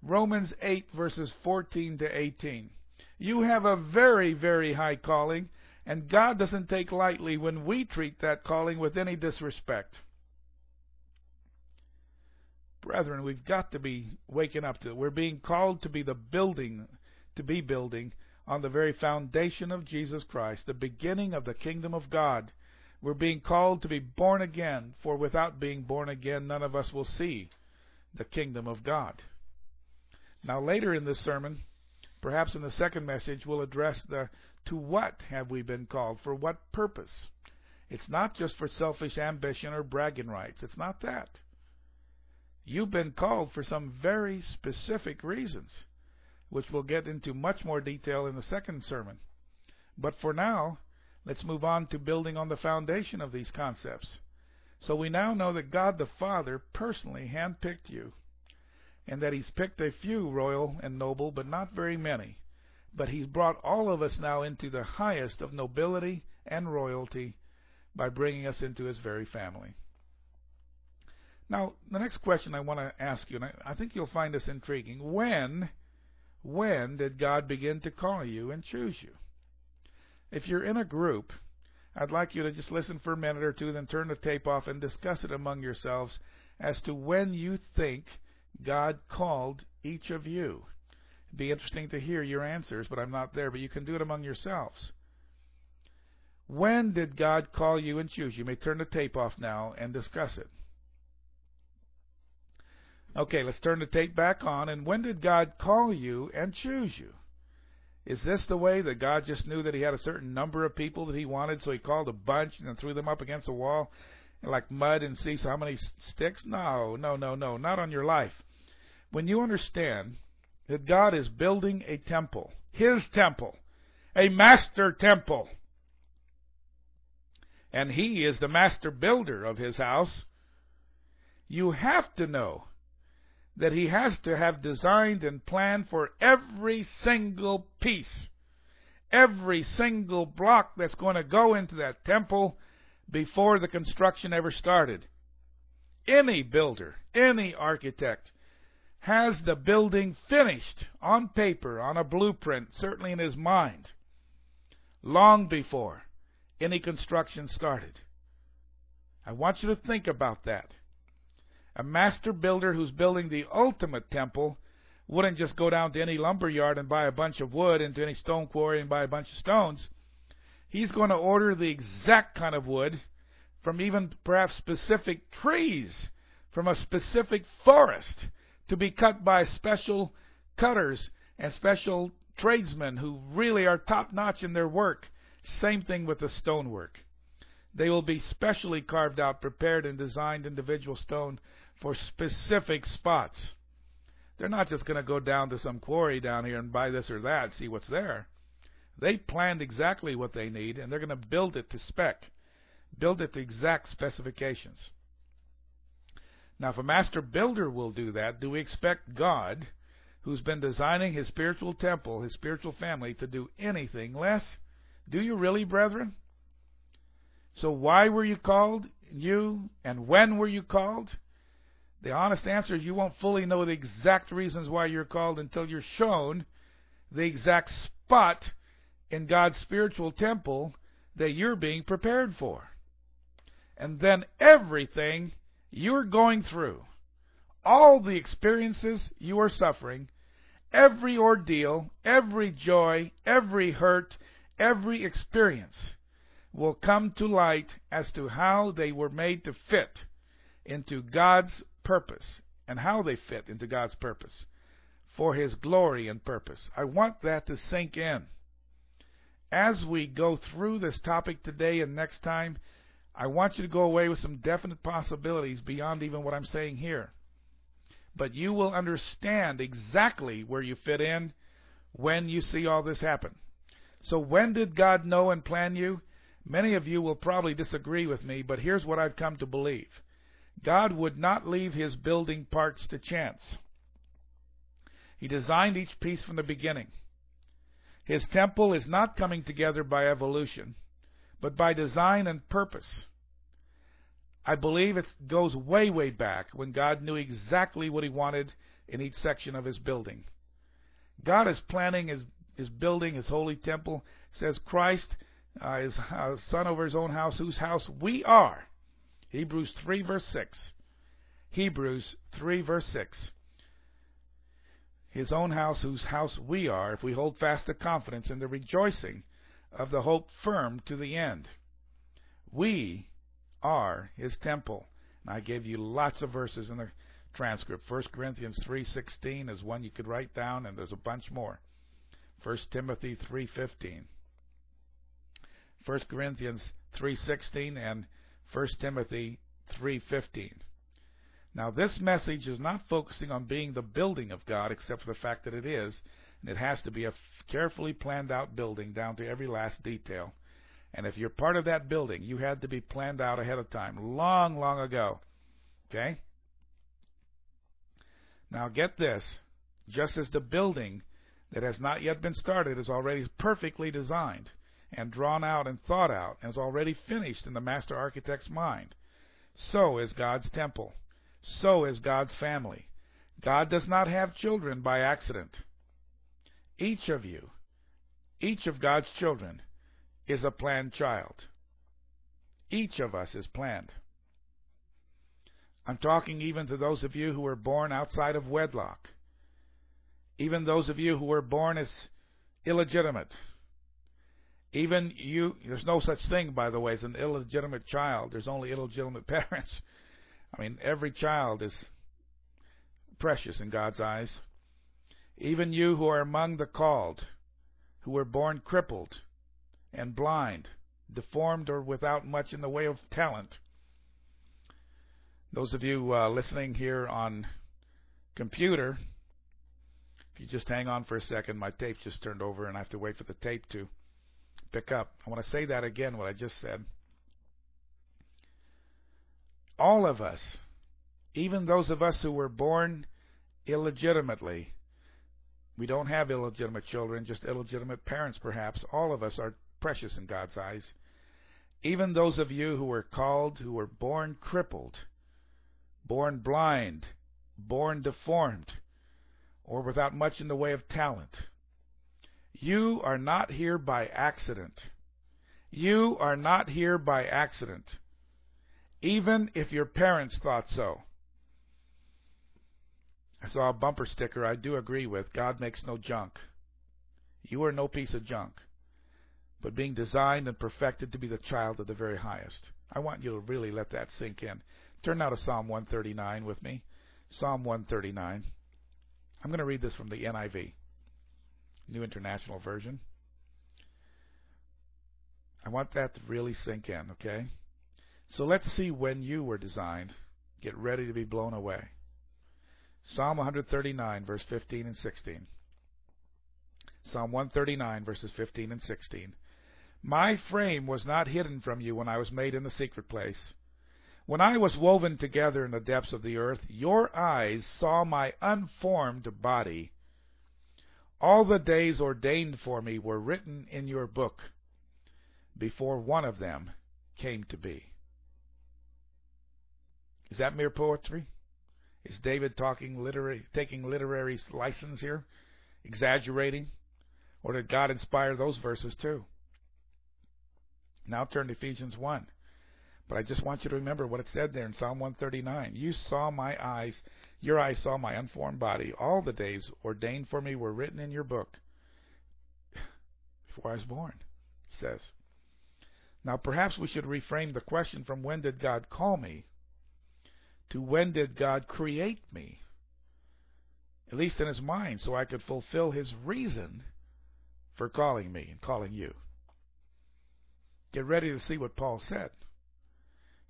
Romans 8, verses 14 to 18. You have a very, very high calling, and God doesn't take lightly when we treat that calling with any disrespect. Brethren, we've got to be waking up to it. We're being called to be building on the very foundation of Jesus Christ, the beginning of the kingdom of God. We're being called to be born again, for without being born again, none of us will see the kingdom of God. Now, later in this sermon, perhaps in the second message, we'll address the to what have we been called, for what purpose. It's not just for selfish ambition or bragging rights. It's not that. You've been called for some very specific reasons, which we'll get into much more detail in the second sermon. But for now, let's move on to building on the foundation of these concepts. So we now know that God the Father personally handpicked you, and that He's picked a few royal and noble, but not very many. but he's brought all of us now into the highest of nobility and royalty by bringing us into his very family. Now, the next question I want to ask you, and I think you'll find this intriguing. When did God begin to call you and choose you? If you're in a group, I'd like you to just listen for a minute or two, then turn the tape off and discuss it among yourselves as to when you think God called each of you. It'd be interesting to hear your answers, but I'm not there, but you can do it among yourselves. When did God call you and choose you? You may turn the tape off now and discuss it. Okay, let's turn the tape back on. And when did God call you and choose you? Is this the way that God just knew that he had a certain number of people that he wanted, so he called a bunch and then threw them up against the wall like mud and see how many sticks? No, not on your life. When you understand that God is building a temple, his temple, a master temple, and he is the master builder of his house, you have to know that he has to have designed and planned for every single piece, every single block that's going to go into that temple before the construction ever started. Any builder, any architect has the building finished on paper, on a blueprint, certainly in his mind, long before any construction started. I want you to think about that. A master builder who's building the ultimate temple wouldn't just go down to any lumber yard and buy a bunch of wood, and to any stone quarry and buy a bunch of stones. He's going to order the exact kind of wood from even perhaps specific trees from a specific forest to be cut by special cutters and special tradesmen who really are top-notch in their work. Same thing with the stonework. They will be specially carved out, prepared, and designed individual stone for specific spots. They're not just going to go down to some quarry down here and buy this or that, see what's there. They planned exactly what they need, and they're going to build it to spec, build it to exact specifications. Now, if a master builder will do that, do we expect God, who's been designing his spiritual temple, his spiritual family, to do anything less? Do you really, brethren? So why were you called, and when were you called? The honest answer is you won't fully know the exact reasons why you're called until you're shown the exact spot in God's spiritual temple that you're being prepared for. And then everything you're going through, all the experiences you are suffering, every ordeal, every joy, every hurt, every experience, will come to light as to how they were made to fit into God's purpose, and how they fit into God's purpose for his glory and purpose. I want that to sink in. As we go through this topic today and next time, I want you to go away with some definite possibilities beyond even what I'm saying here. But you will understand exactly where you fit in when you see all this happen. So when did God know and plan you? Many of you will probably disagree with me, but here's what I've come to believe. God would not leave his building parts to chance. He designed each piece from the beginning. His temple is not coming together by evolution, but by design and purpose. I believe it goes way, way back when God knew exactly what he wanted in each section of his building. God is planning his building, his holy temple. It says Christ, his son over his own house, whose house we are. Hebrews 3 verse 6. Hebrews 3 verse 6. His own house, whose house we are, if we hold fast the confidence and the rejoicing of the hope firm to the end. We are his temple. And I gave you lots of verses in the transcript. 1 Corinthians 3:16 is one you could write down, and there's a bunch more. 1 Timothy 3:15. 1 Corinthians 3:16 and 1 Timothy 3:15. Now, this message is not focusing on being the building of God, except for the fact that it is, and it has to be a carefully planned out building down to every last detail. And if you're part of that building, you had to be planned out ahead of time, long, long ago. Okay? Now, get this. Just as the building that has not yet been started is already perfectly designed and drawn out and thought out and is already finished in the master architect's mind. So is God's temple. So is God's family. God does not have children by accident. Each of you, each of God's children, is a planned child. Each of us is planned. I'm talking even to those of you who were born outside of wedlock. Even those of you who were born as illegitimate. Even you, there's no such thing, by the way, as an illegitimate child. There's only illegitimate parents. I mean, every child is precious in God's eyes. Even you who are among the called, who were born crippled and blind, deformed or without much in the way of talent. Those of you listening here on computer, you just hang on for a second. My tape just turned over and I have to wait for the tape to pick up. I want to say that again, what I just said. All of us, even those of us who were born illegitimately, we don't have illegitimate children, just illegitimate parents perhaps. All of us are precious in God's eyes. Even those of you who were called, who were born crippled, born blind, born deformed, or without much in the way of talent. You are not here by accident. You are not here by accident, even if your parents thought so. I saw a bumper sticker I do agree with. God makes no junk. You are no piece of junk, but being designed and perfected to be the child of the very highest. I want you to really let that sink in. Turn now to Psalm 139 with me. Psalm 139. I'm going to read this from the NIV, New International Version. I want that to really sink in, okay? So let's see when you were designed. Get ready to be blown away. Psalm 139, verse 15 and 16. Psalm 139, verses 15 and 16. My frame was not hidden from you when I was made in the secret place. When I was woven together in the depths of the earth, your eyes saw my unformed body. All the days ordained for me were written in your book, before one of them came to be. Is that mere poetry? Is David taking literary license here? Exaggerating? Or did God inspire those verses too? Now turn to Ephesians 1. But I just want you to remember what it said there in Psalm 139. You saw my eyes, your eyes saw my unformed body. All the days ordained for me were written in your book before I was born, he says. Now perhaps we should reframe the question from when did God call me to when did God create me, at least in his mind, so I could fulfill his reason for calling me and calling you. Get ready to see what Paul said.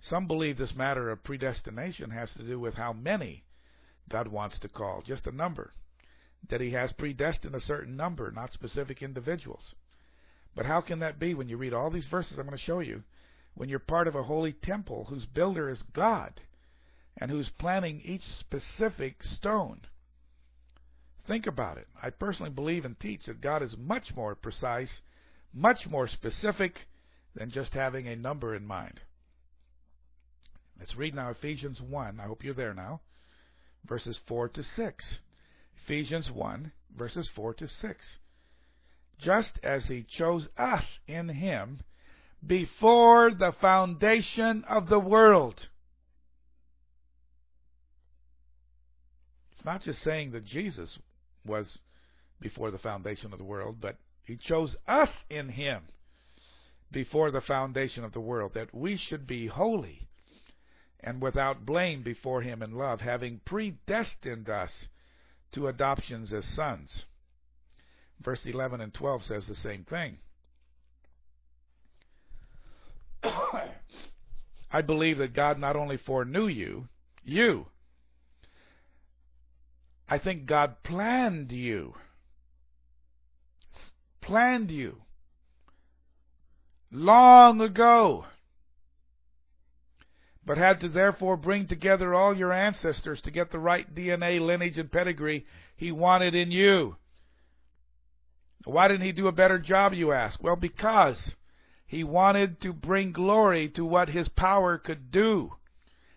Some believe this matter of predestination has to do with how many God wants to call, just a number, that he has predestined a certain number, not specific individuals. But how can that be when you read all these verses I'm going to show you, when you're part of a holy temple whose builder is God and who's planning each specific stone? Think about it. I personally believe and teach that God is much more precise, much more specific than just having a number in mind. Let's read now Ephesians 1. I hope you're there now. Verses 4 to 6. Ephesians 1, verses 4 to 6. Just as he chose us in him before the foundation of the world. It's not just saying that Jesus was before the foundation of the world, but he chose us in him before the foundation of the world, that we should be holy and without blame before him in love, having predestined us to adoptions as sons. Verse 11 and 12 says the same thing. I believe that God not only foreknew you, I think God planned you long ago, but had to therefore bring together all your ancestors to get the right DNA, lineage, and pedigree he wanted in you. Why didn't he do a better job, you ask? Well, because he wanted to bring glory to what his power could do.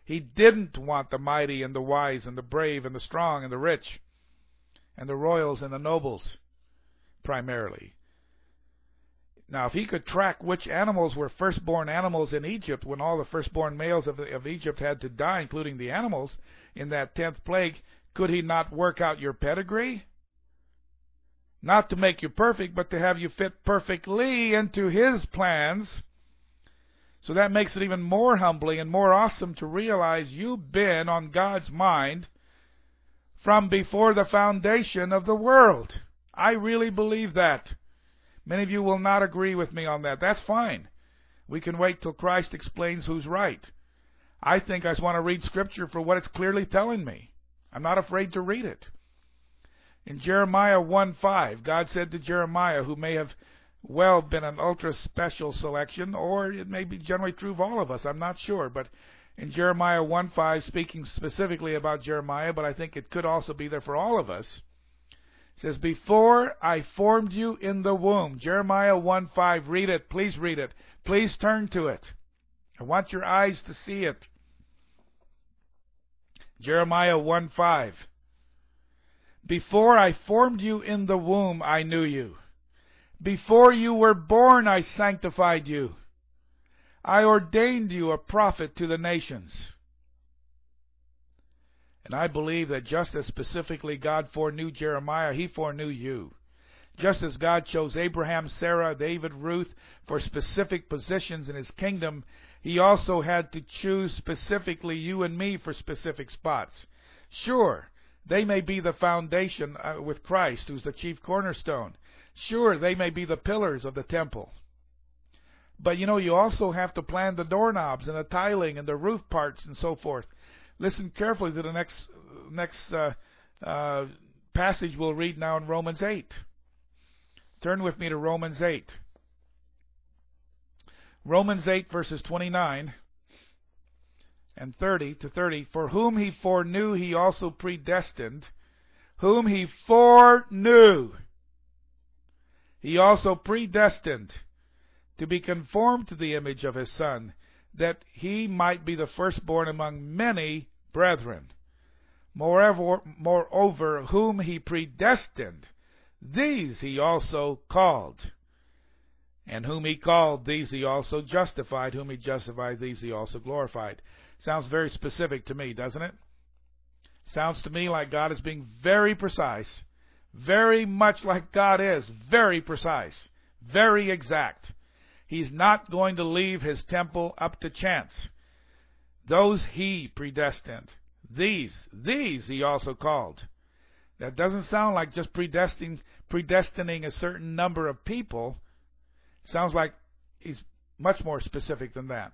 He didn't want the mighty and the wise and the brave and the strong and the rich and the royals and the nobles, primarily. Now, if he could track which animals were firstborn animals in Egypt when all the firstborn males of Egypt had to die, including the animals, in that 10th plague, could he not work out your pedigree? Not to make you perfect, but to have you fit perfectly into his plans. So that makes it even more humbling and more awesome to realize you've been on God's mind from before the foundation of the world. I really believe that. Many of you will not agree with me on that. That's fine. We can wait till Christ explains who's right. I think I just want to read Scripture for what it's clearly telling me. I'm not afraid to read it. In Jeremiah 1:5, God said to Jeremiah, who may have well been an ultra-special selection, or it may be generally true of all of us, I'm not sure, but in Jeremiah 1:5, speaking specifically about Jeremiah, but I think it could also be there for all of us, it says, before I formed you in the womb. Jeremiah 1:5, read it. Please read it. Please turn to it. I want your eyes to see it. Jeremiah 1:5. Before I formed you in the womb, I knew you. Before you were born, I sanctified you. I ordained you a prophet to the nations. And I believe that just as specifically God foreknew Jeremiah, he foreknew you. Just as God chose Abraham, Sarah, David, Ruth for specific positions in his kingdom, he also had to choose specifically you and me for specific spots. Sure, they may be the foundation with Christ, who's the chief cornerstone. Sure, they may be the pillars of the temple. But you know, you also have to plan the doorknobs and the tiling and the roof parts and so forth. Listen carefully to the next passage we'll read now in Romans 8. Turn with me to Romans 8. Romans 8, verses 29. And 30 to 30, for whom he foreknew he also predestined, whom he foreknew he also predestined to be conformed to the image of his Son, that he might be the firstborn among many brethren. Moreover, whom he predestined, these he also called. And whom he called, these he also justified. Whom he justified, these he also glorified. Sounds very specific to me, doesn't it? Sounds to me like God is being very precise. Very much like God is. Very precise. Very exact. He's not going to leave his temple up to chance. Those he predestined. These he also called. That doesn't sound like just predestining a certain number of people. Sounds like he's much more specific than that.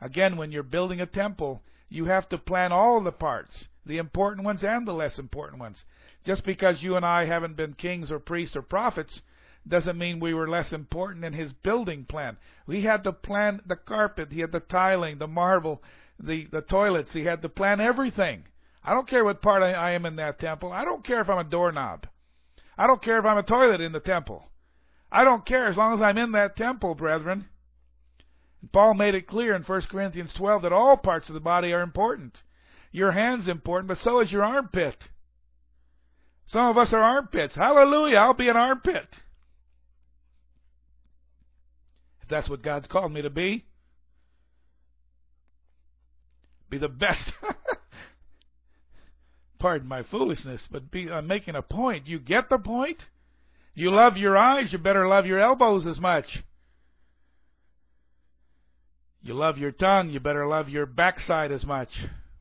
Again, when you're building a temple, you have to plan all the parts, the important ones and the less important ones. Just because you and I haven't been kings or priests or prophets doesn't mean we were less important in his building plan. We had to plan the carpet, he had the tiling, the marble, the toilets, he had to plan everything. I don't care what part I am in that temple. I don't care if I'm a doorknob. I don't care if I'm a toilet in the temple. I don't care as long as I'm in that temple, brethren. Paul made it clear in 1 Corinthians 12 that all parts of the body are important. Your hand's important, but so is your armpit. Some of us are armpits. Hallelujah, I'll be an armpit. If that's what God's called me to be the best. Pardon my foolishness, but I'm making a point. You get the point? You love your eyes, you better love your elbows as much. You love your tongue, you better love your backside as much.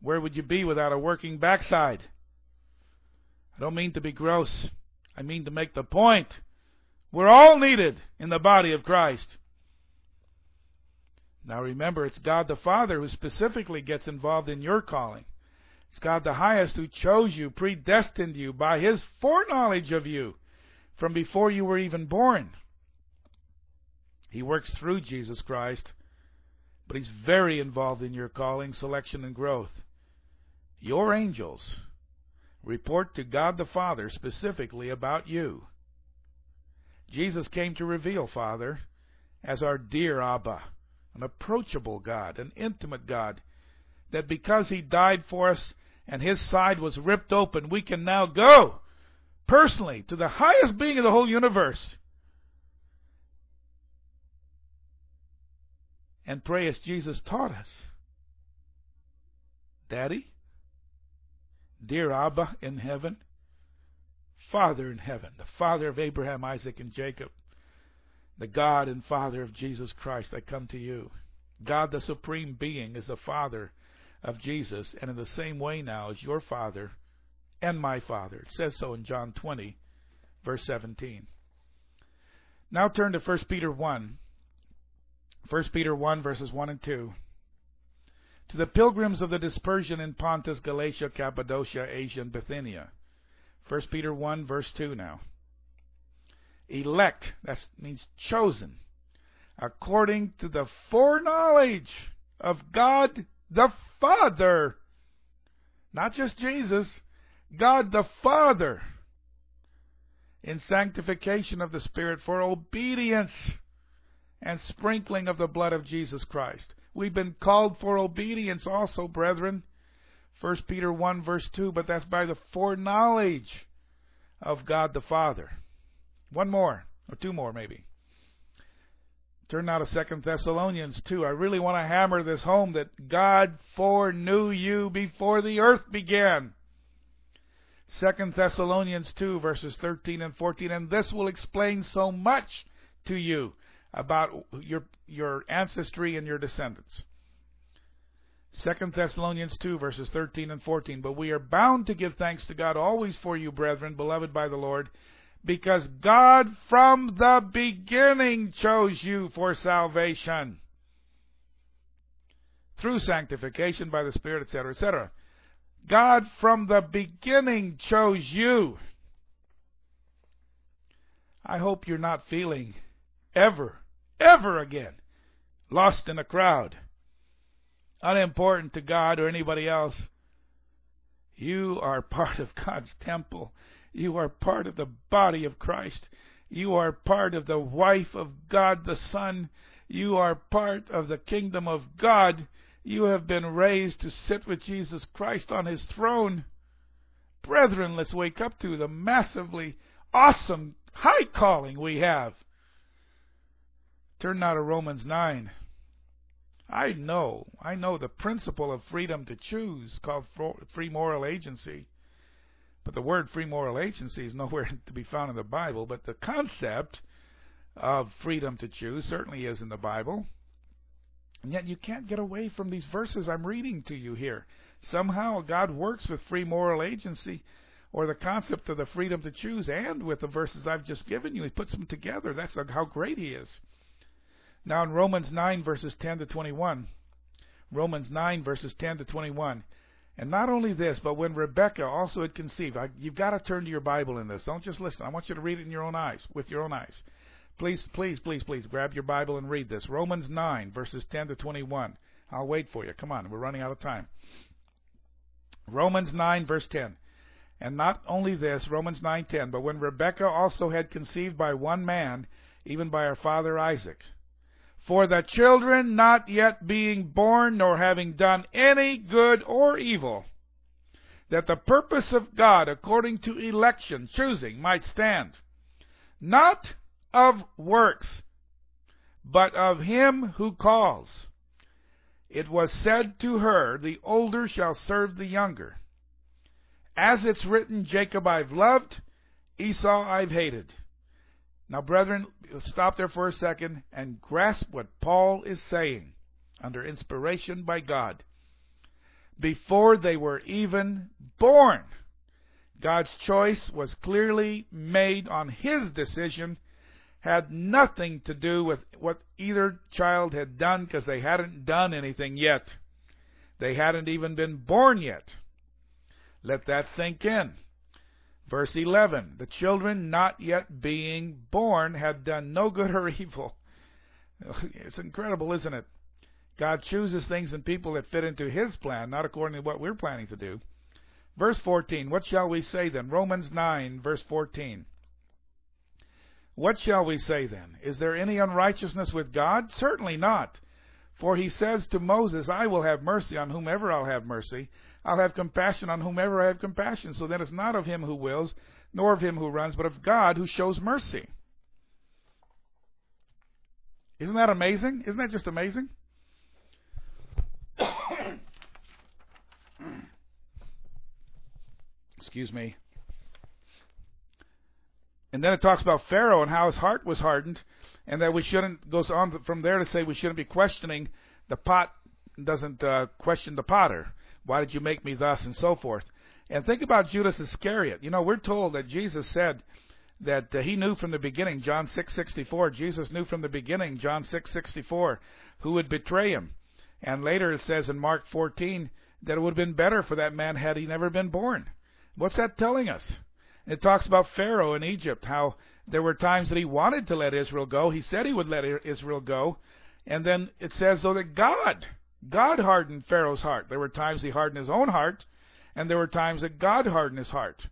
Where would you be without a working backside? I don't mean to be gross. I mean to make the point. We're all needed in the body of Christ. Now remember, it's God the Father who specifically gets involved in your calling. It's God the Highest who chose you, predestined you by His foreknowledge of you. From before you were even born. He works through Jesus Christ, but he's very involved in your calling, selection, and growth. Your angels report to God the Father specifically about you. Jesus came to reveal Father as our dear Abba, an approachable God, an intimate God, that because he died for us and his side was ripped open, we can now go personally to the highest being of the whole universe and pray as Jesus taught us. Daddy, dear Abba in heaven, Father in heaven, the Father of Abraham, Isaac, and Jacob, the God and Father of Jesus Christ, I come to you. God, the Supreme Being, is the Father of Jesus, and in the same way now is your Father and my Father. It says so in John 20, verse 17. Now turn to 1 Peter 1. 1 Peter 1, verses 1 and 2. To the pilgrims of the dispersion in Pontus, Galatia, Cappadocia, Asia, and Bithynia. 1 Peter 1, verse 2 now. Elect, that means chosen, according to the foreknowledge of God the Father. Not just Jesus, God the Father. In sanctification of the Spirit for obedience and sprinkling of the blood of Jesus Christ. We've been called for obedience also, brethren. 1 Peter 1, verse 2, but that's by the foreknowledge of God the Father. One more, or two more maybe. Turn now to 2 Thessalonians 2. I really want to hammer this home that God foreknew you before the earth began. 2 Thessalonians 2, verses 13 and 14, and this will explain so much to you about your ancestry and your descendants. 2 Thessalonians 2, verses 13 and 14. But we are bound to give thanks to God always for you, brethren, beloved by the Lord, because God from the beginning chose you for salvation through sanctification by the Spirit, etc., etc. God from the beginning chose you. I hope you're not feeling ever again lost in a crowd, unimportant to God or anybody else. You are part of God's temple. You are part of the body of Christ. You are part of the wife of God the Son. You are part of the kingdom of God. You have been raised to sit with Jesus Christ on his throne. Brethren, let's wake up to the massively awesome high calling we have. Turn now to Romans 9. I know the principle of freedom to choose called free moral agency. But the word free moral agency is nowhere to be found in the Bible. But the concept of freedom to choose certainly is in the Bible. And yet you can't get away from these verses I'm reading to you here. Somehow God works with free moral agency or the concept of the freedom to choose and with the verses I've just given you. He puts them together. That's how great he is. Now in Romans 9, verses 10 to 21. Romans 9, verses 10 to 21. And not only this, but when Rebekah also had conceived. You've got to turn to your Bible in this. Don't just listen. I want you to read it in your own eyes, with your own eyes. Please grab your Bible and read this. Romans 9, verses 10 to 21. I'll wait for you. Come on, we're running out of time. Romans 9, verse 10. And not only this, Romans 9, 10. But when Rebekah also had conceived by one man, even by our father Isaac, for the children not yet being born, nor having done any good or evil, that the purpose of God according to election, choosing, might stand, not of works, but of him who calls. It was said to her, the older shall serve the younger. As it's written, Jacob I've loved, Esau I've hated. Now, brethren, stop there for a second and grasp what Paul is saying under inspiration by God. Before they were even born, God's choice was clearly made on his decision, had nothing to do with what either child had done because they hadn't done anything yet. They hadn't even been born yet. Let that sink in. Verse 11, the children not yet being born had done no good or evil. It's incredible, isn't it? God chooses things and people that fit into his plan, not according to what we're planning to do. Verse 14, what shall we say then? Romans 9, verse 14. What shall we say then? Is there any unrighteousness with God? Certainly not. For he says to Moses, I will have mercy on whomever I'll have mercy. I'll have compassion on whomever I have compassion. So then it's not of him who wills, nor of him who runs, but of God who shows mercy. Isn't that amazing? Isn't that just amazing? Excuse me. And then it talks about Pharaoh and how his heart was hardened, and that we shouldn't, goes on from there to say we shouldn't be questioning, the pot doesn't question the potter. Why did you make me thus, and so forth. And think about Judas Iscariot. You know, we're told that Jesus said that he knew from the beginning, John 6:64. Jesus knew from the beginning, John 6:64, who would betray him. And later it says in Mark 14 that it would have been better for that man had he never been born. What's that telling us? It talks about Pharaoh in Egypt, how there were times that he wanted to let Israel go. He said he would let Israel go. And then it says, though, that God hardened Pharaoh's heart. There were times he hardened his own heart, and there were times that God hardened his heart.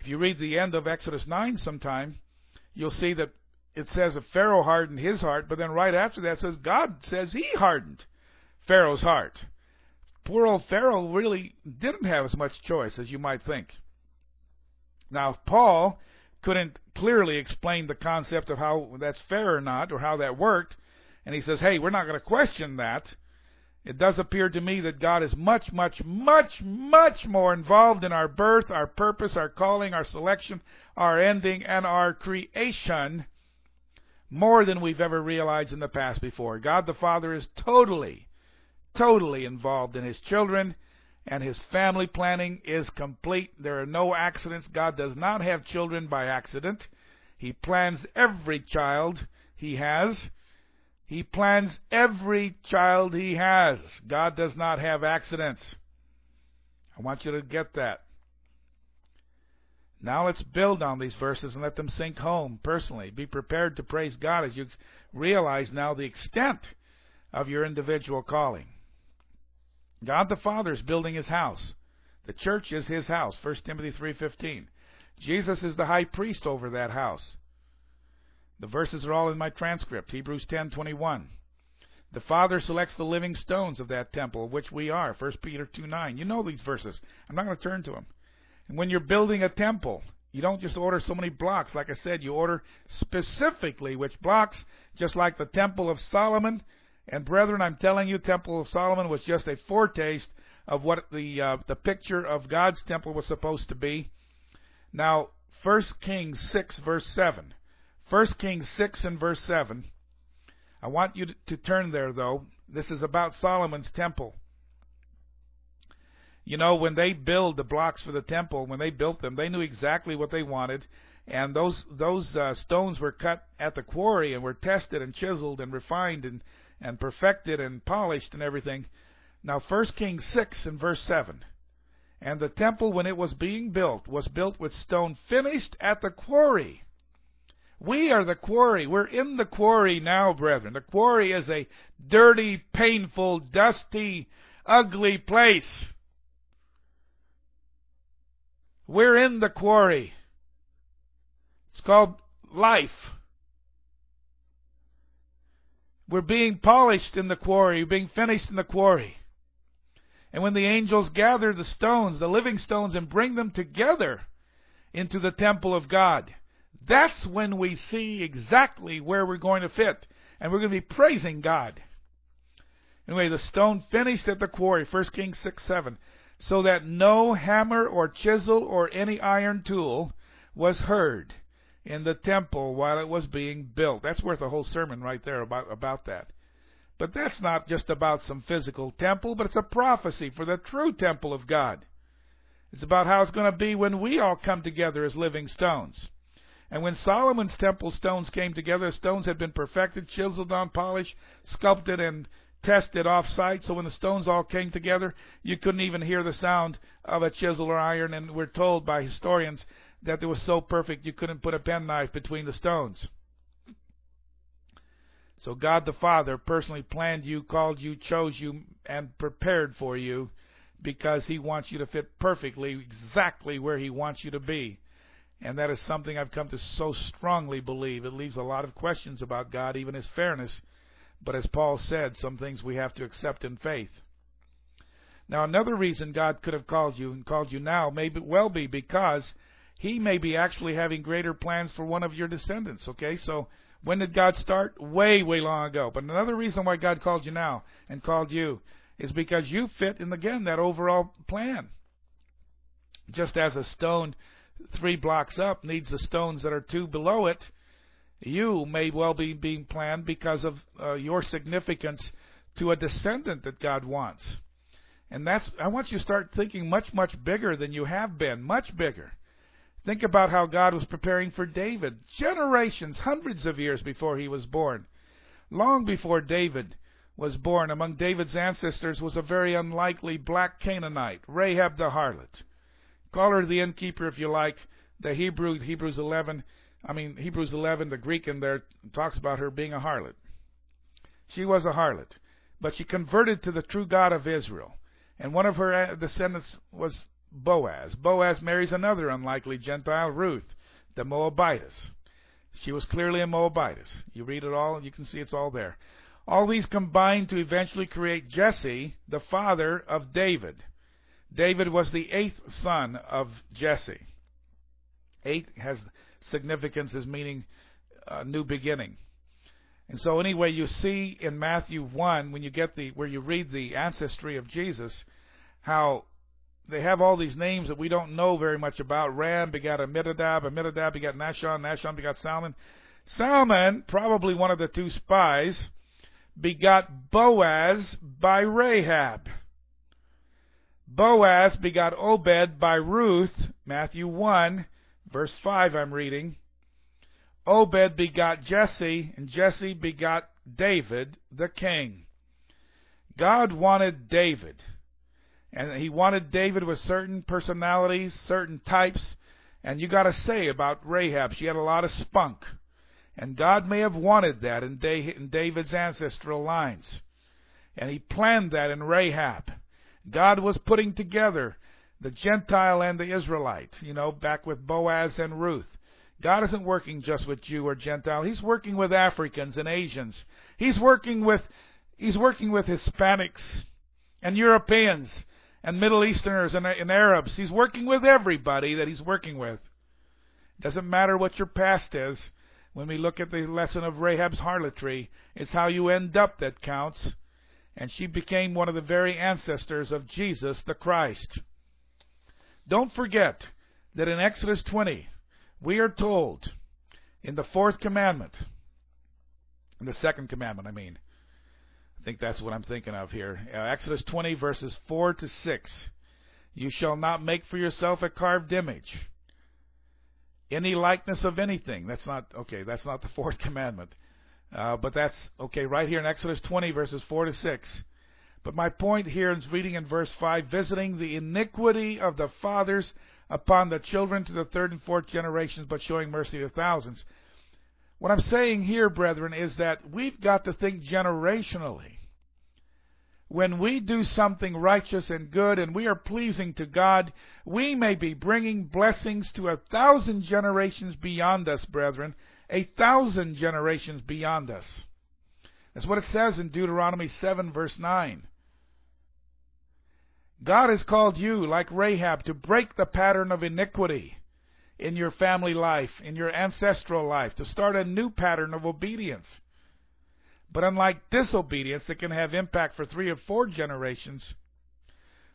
If you read the end of Exodus 9 sometime, you'll see that it says that Pharaoh hardened his heart, but then right after that it says God says he hardened Pharaoh's heart. Poor old Pharaoh really didn't have as much choice as you might think. Now, Paul couldn't clearly explain the concept of how that's fair or not, or how that worked, and he says, hey, we're not going to question that. It does appear to me that God is much, much, much, much more involved in our birth, our purpose, our calling, our selection, our ending, and our creation, more than we've ever realized in the past before. God the Father is totally, totally involved in his children, and his family planning is complete. There are no accidents. God does not have children by accident. He plans every child he has. He plans every child he has. God does not have accidents. I want you to get that. Now let's build on these verses and let them sink home personally. Be prepared to praise God as you realize now the extent of your individual calling. God the Father is building his house. The church is his house, 1 Timothy 3:15. Jesus is the high priest over that house. The verses are all in my transcript, Hebrews 10:21. The Father selects the living stones of that temple, of which we are, 1 Peter 2:9. You know these verses. I'm not going to turn to them. And when you're building a temple, you don't just order so many blocks. Like I said, you order specifically which blocks, just like the Temple of Solomon. And brethren, I'm telling you, Temple of Solomon was just a foretaste of what the picture of God's temple was supposed to be. Now, 1 Kings 6, verse 7. 1 Kings 6 and verse 7. I want you to turn there, though. This is about Solomon's temple. You know, when they build the blocks for the temple, when they built them, they knew exactly what they wanted. And those stones were cut at the quarry and were tested and chiseled and refined and perfected and polished and everything. Now, 1 Kings 6 and verse 7. And the temple, when it was being built, was built with stone finished at the quarry. We are the quarry. We're in the quarry now, brethren. The quarry is a dirty, painful, dusty, ugly place. We're in the quarry. It's called life. We're being polished in the quarry, being finished in the quarry. And when the angels gather the stones, the living stones, and bring them together into the temple of God, that's when we see exactly where we're going to fit. And we're going to be praising God. Anyway, the stone finished at the quarry, 1 Kings 6, 7, so that no hammer or chisel or any iron tool was heard in the temple while it was being built. That's worth a whole sermon right there about that. But that's not just about some physical temple, but it's a prophecy for the true temple of God. It's about how it's going to be when we all come together as living stones. And when Solomon's temple stones came together, stones had been perfected, chiseled on, polished, sculpted, and tested off-site. So when the stones all came together, you couldn't even hear the sound of a chisel or iron. And we're told by historians that it was so perfect you couldn't put a penknife between the stones. So God the Father personally planned you, called you, chose you, and prepared for you because he wants you to fit perfectly exactly where he wants you to be. And that is something I've come to so strongly believe. It leaves a lot of questions about God, even his fairness. But as Paul said, some things we have to accept in faith. Now, another reason God could have called you and called you now may well be because he may be actually having greater plans for one of your descendants. Okay, so when did God start? Way, way long ago. But another reason why God called you now and called you is because you fit in, again, that overall plan. Just as a stone 3 blocks up needs the stones that are 2 below it, you may well be being planned because of your significance to a descendant that God wants. And that's, I want you to start thinking much, much bigger than you have been, much bigger. Think about how God was preparing for David generations, hundreds of years before he was born. Long before David was born, among David's ancestors was a very unlikely black Canaanite, Rahab the harlot. Call her the innkeeper if you like. The Hebrews 11, the Greek in there talks about her being a harlot. She was a harlot, but she converted to the true God of Israel. And one of her descendants was Boaz. Boaz marries another unlikely Gentile, Ruth, the Moabitess. She was clearly a Moabitess. You read it all, you can see it's all there. All these combined to eventually create Jesse, the father of David. David was the 8th son of Jesse. 8 has significance as meaning new beginning. And so anyway, you see in Matthew 1, when you get where you read the ancestry of Jesus, how they have all these names that we don't know very much about. Ram begot Amminadab, Amminadab begot Nashon, Nashon begot Salmon. Salmon, probably one of the 2 spies, begot Boaz by Rahab. Boaz begot Obed by Ruth, Matthew 1, verse 5 I'm reading. Obed begot Jesse, and Jesse begot David, the king. God wanted David, and he wanted David with certain personalities, certain types, and you got to say about Rahab, she had a lot of spunk, and God may have wanted that in David's ancestral lines, and he planned that in Rahab. God was putting together the Gentile and the Israelite, you know, back with Boaz and Ruth. God isn't working just with Jew or Gentile. He's working with Africans and Asians. He's working with Hispanics and Europeans and Middle Easterners and Arabs. He's working with everybody that he's working with. It doesn't matter what your past is. When we look at the lesson of Rahab's harlotry, it's how you end up that counts. And she became one of the very ancestors of Jesus the Christ. Don't forget that in Exodus 20, we are told in the 4th commandment, in the 2nd commandment, I think that's what I'm thinking of here. Exodus 20, verses 4 to 6. You shall not make for yourself a carved image, any likeness of anything. That's not, okay, that's not the 4th commandment. But that's, okay, right here in Exodus 20, verses 4 to 6. But my point here is reading in verse 5, visiting the iniquity of the fathers upon the children to the 3rd and 4th generations, but showing mercy to thousands. What I'm saying here, brethren, is that we've got to think generationally. When we do something righteous and good and we are pleasing to God, we may be bringing blessings to 1,000 generations beyond us, brethren, 1,000 generations beyond us. That's what it says in Deuteronomy 7, verse 9. God has called you, like Rahab, to break the pattern of iniquity in your family life, in your ancestral life, to start a new pattern of obedience. But unlike disobedience that can have impact for 3 or 4 generations,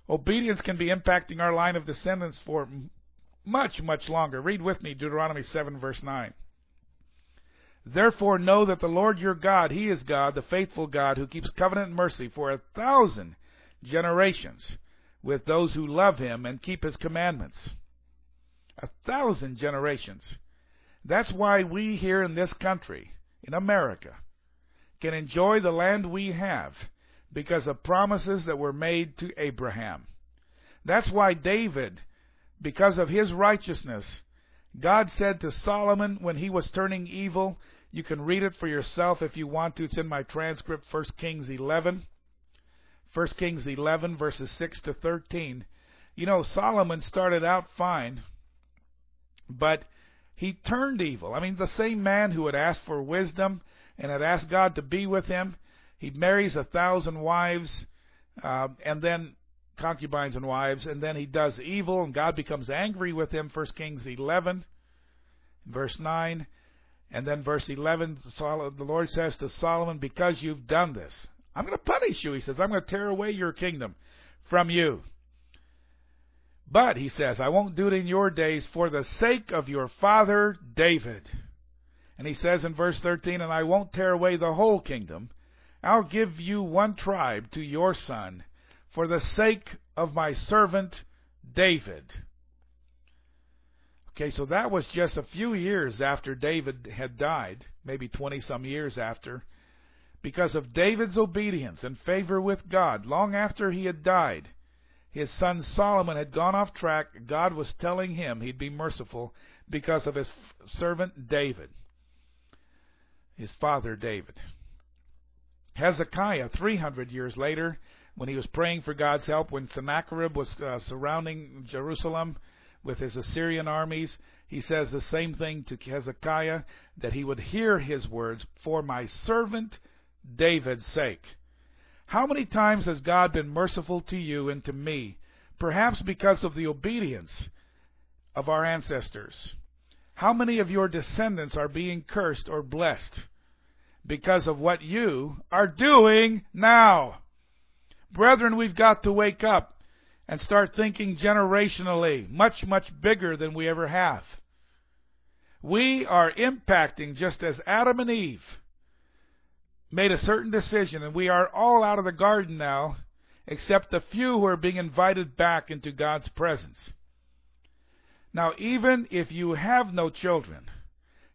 obedience can be impacting our line of descendants for much, much longer. Read with me Deuteronomy 7, verse 9. Therefore know that the Lord your God, he is God, the faithful God, who keeps covenant and mercy for 1,000 generations with those who love him and keep his commandments. 1,000 generations. That's why we here in this country, in America, can enjoy the land we have because of promises that were made to Abraham. That's why David, because of his righteousness, God said to Solomon when he was turning evil, you can read it for yourself if you want to. It's in my transcript, 1 Kings 11. 1 Kings 11, verses 6 to 13. You know, Solomon started out fine. But he turned evil. I mean, the same man who had asked for wisdom and had asked God to be with him, he marries 1,000 wives and then concubines and wives, and then he does evil, and God becomes angry with him, 1 Kings 11, verse 9. And then verse 11, the Lord says to Solomon, because you've done this, I'm going to punish you. He says, I'm going to tear away your kingdom from you. But, he says, I won't do it in your days for the sake of your father David. And he says in verse 13, and I won't tear away the whole kingdom. I'll give you one tribe to your son for the sake of my servant David. Okay, so that was just a few years after David had died, maybe 20-some years after. Because of David's obedience and favor with God, long after he had died, his son Solomon had gone off track. God was telling him he'd be merciful because of his servant David, his father David. Hezekiah, 300 years later, when he was praying for God's help, when Sennacherib was surrounding Jerusalem with his Assyrian armies, he says the same thing to Hezekiah, that he would hear his words for my servant David's sake. How many times has God been merciful to you and to me, perhaps because of the obedience of our ancestors? How many of your descendants are being cursed or blessed because of what you are doing now? Brethren, we've got to wake up and start thinking generationally, much, much bigger than we ever have. We are impacting, just as Adam and Eve made a certain decision, and we are all out of the garden now, except the few who are being invited back into God's presence. Now, even if you have no children,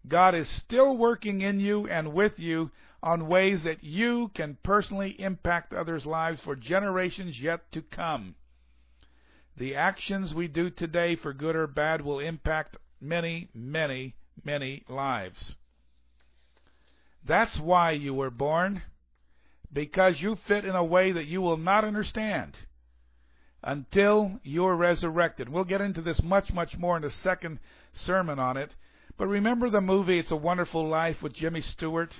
God is still working in you and with you on ways that you can personally impact others' lives for generations yet to come. The actions we do today, for good or bad, will impact many, many, many lives. That's why you were born, because you fit in a way that you will not understand until you're resurrected. We'll get into this much, much more in the second sermon on it. But remember the movie It's a Wonderful Life with Jimmy Stewart?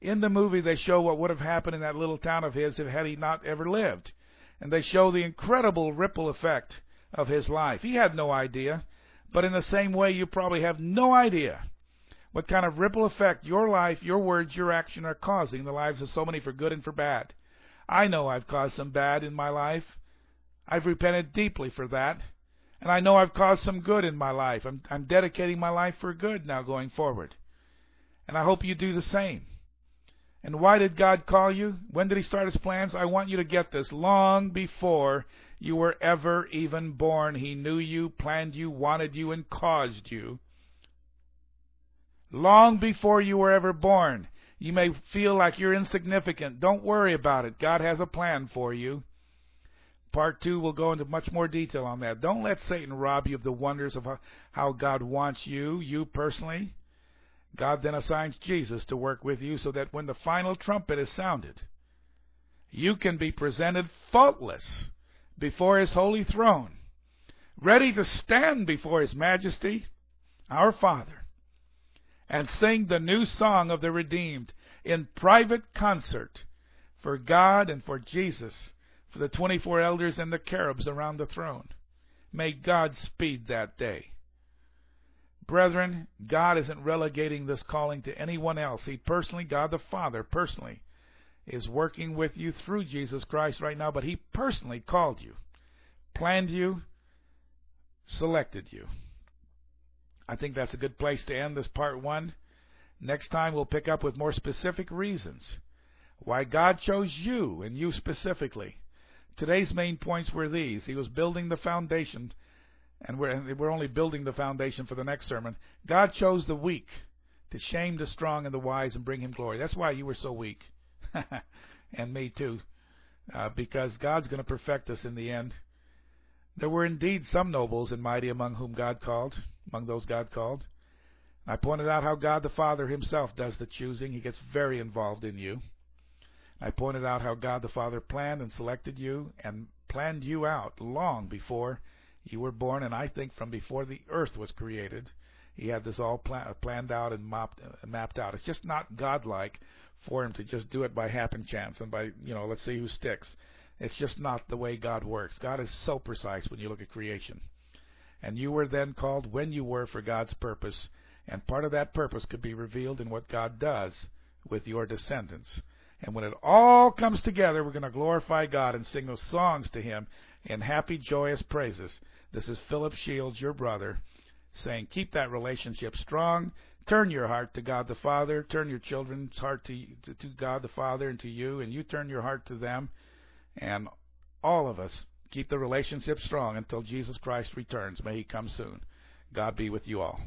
In the movie, they show what would have happened in that little town of his if had he not ever lived. And they show the incredible ripple effect of his life. He had no idea, but in the same way you probably have no idea what kind of ripple effect your life, your words, your action are causing in the lives of so many, for good and for bad. I know I've caused some bad in my life. I've repented deeply for that. And I know I've caused some good in my life. I'm dedicating my life for good now going forward. And I hope you do the same. And why did God call you? When did he start his plans? I want you to get this. Long before you were ever even born, he knew you, planned you, wanted you, and caused you. Long before you were ever born. You may feel like you're insignificant. Don't worry about it. God has a plan for you. Part 2 will go into much more detail on that. Don't let Satan rob you of the wonders of how God wants you, you personally. God then assigns Jesus to work with you so that when the final trumpet is sounded, you can be presented faultless before his holy throne, ready to stand before his majesty, our Father, and sing the new song of the redeemed in private concert for God and for Jesus, for the 24 elders and the cherubs around the throne. May God speed that day. Brethren, God isn't relegating this calling to anyone else. He personally, God the Father personally, is working with you through Jesus Christ right now, but he personally called you, planned you, selected you. I think that's a good place to end this part 1. Next time we'll pick up with more specific reasons why God chose you and you specifically. Today's main points were these. He was building the foundation. And we're only building the foundation for the next sermon. God chose the weak to shame the strong and the wise and bring him glory. That's why you were so weak. And me too. Because God's going to perfect us in the end. There were indeed some nobles and mighty among whom God called, among those God called. I pointed out how God the Father himself does the choosing. He gets very involved in you. I pointed out how God the Father planned and selected you and planned you out long before You were born, and I think from before the earth was created. He had this all planned out and mapped out. It's just not godlike for him to just do it by happen chance and by, you know, let's see who sticks. It's just not the way God works. God is so precise when you look at creation. And you were then called when you were for God's purpose, and part of that purpose could be revealed in what God does with your descendants. And when it all comes together, we're going to glorify God and sing those songs to him in happy, joyous praises. This is Philip Shields, your brother, saying keep that relationship strong. Turn your heart to God the Father. Turn your children's heart to God the Father and to you, and you turn your heart to them. And all of us keep the relationship strong until Jesus Christ returns. May he come soon. God be with you all.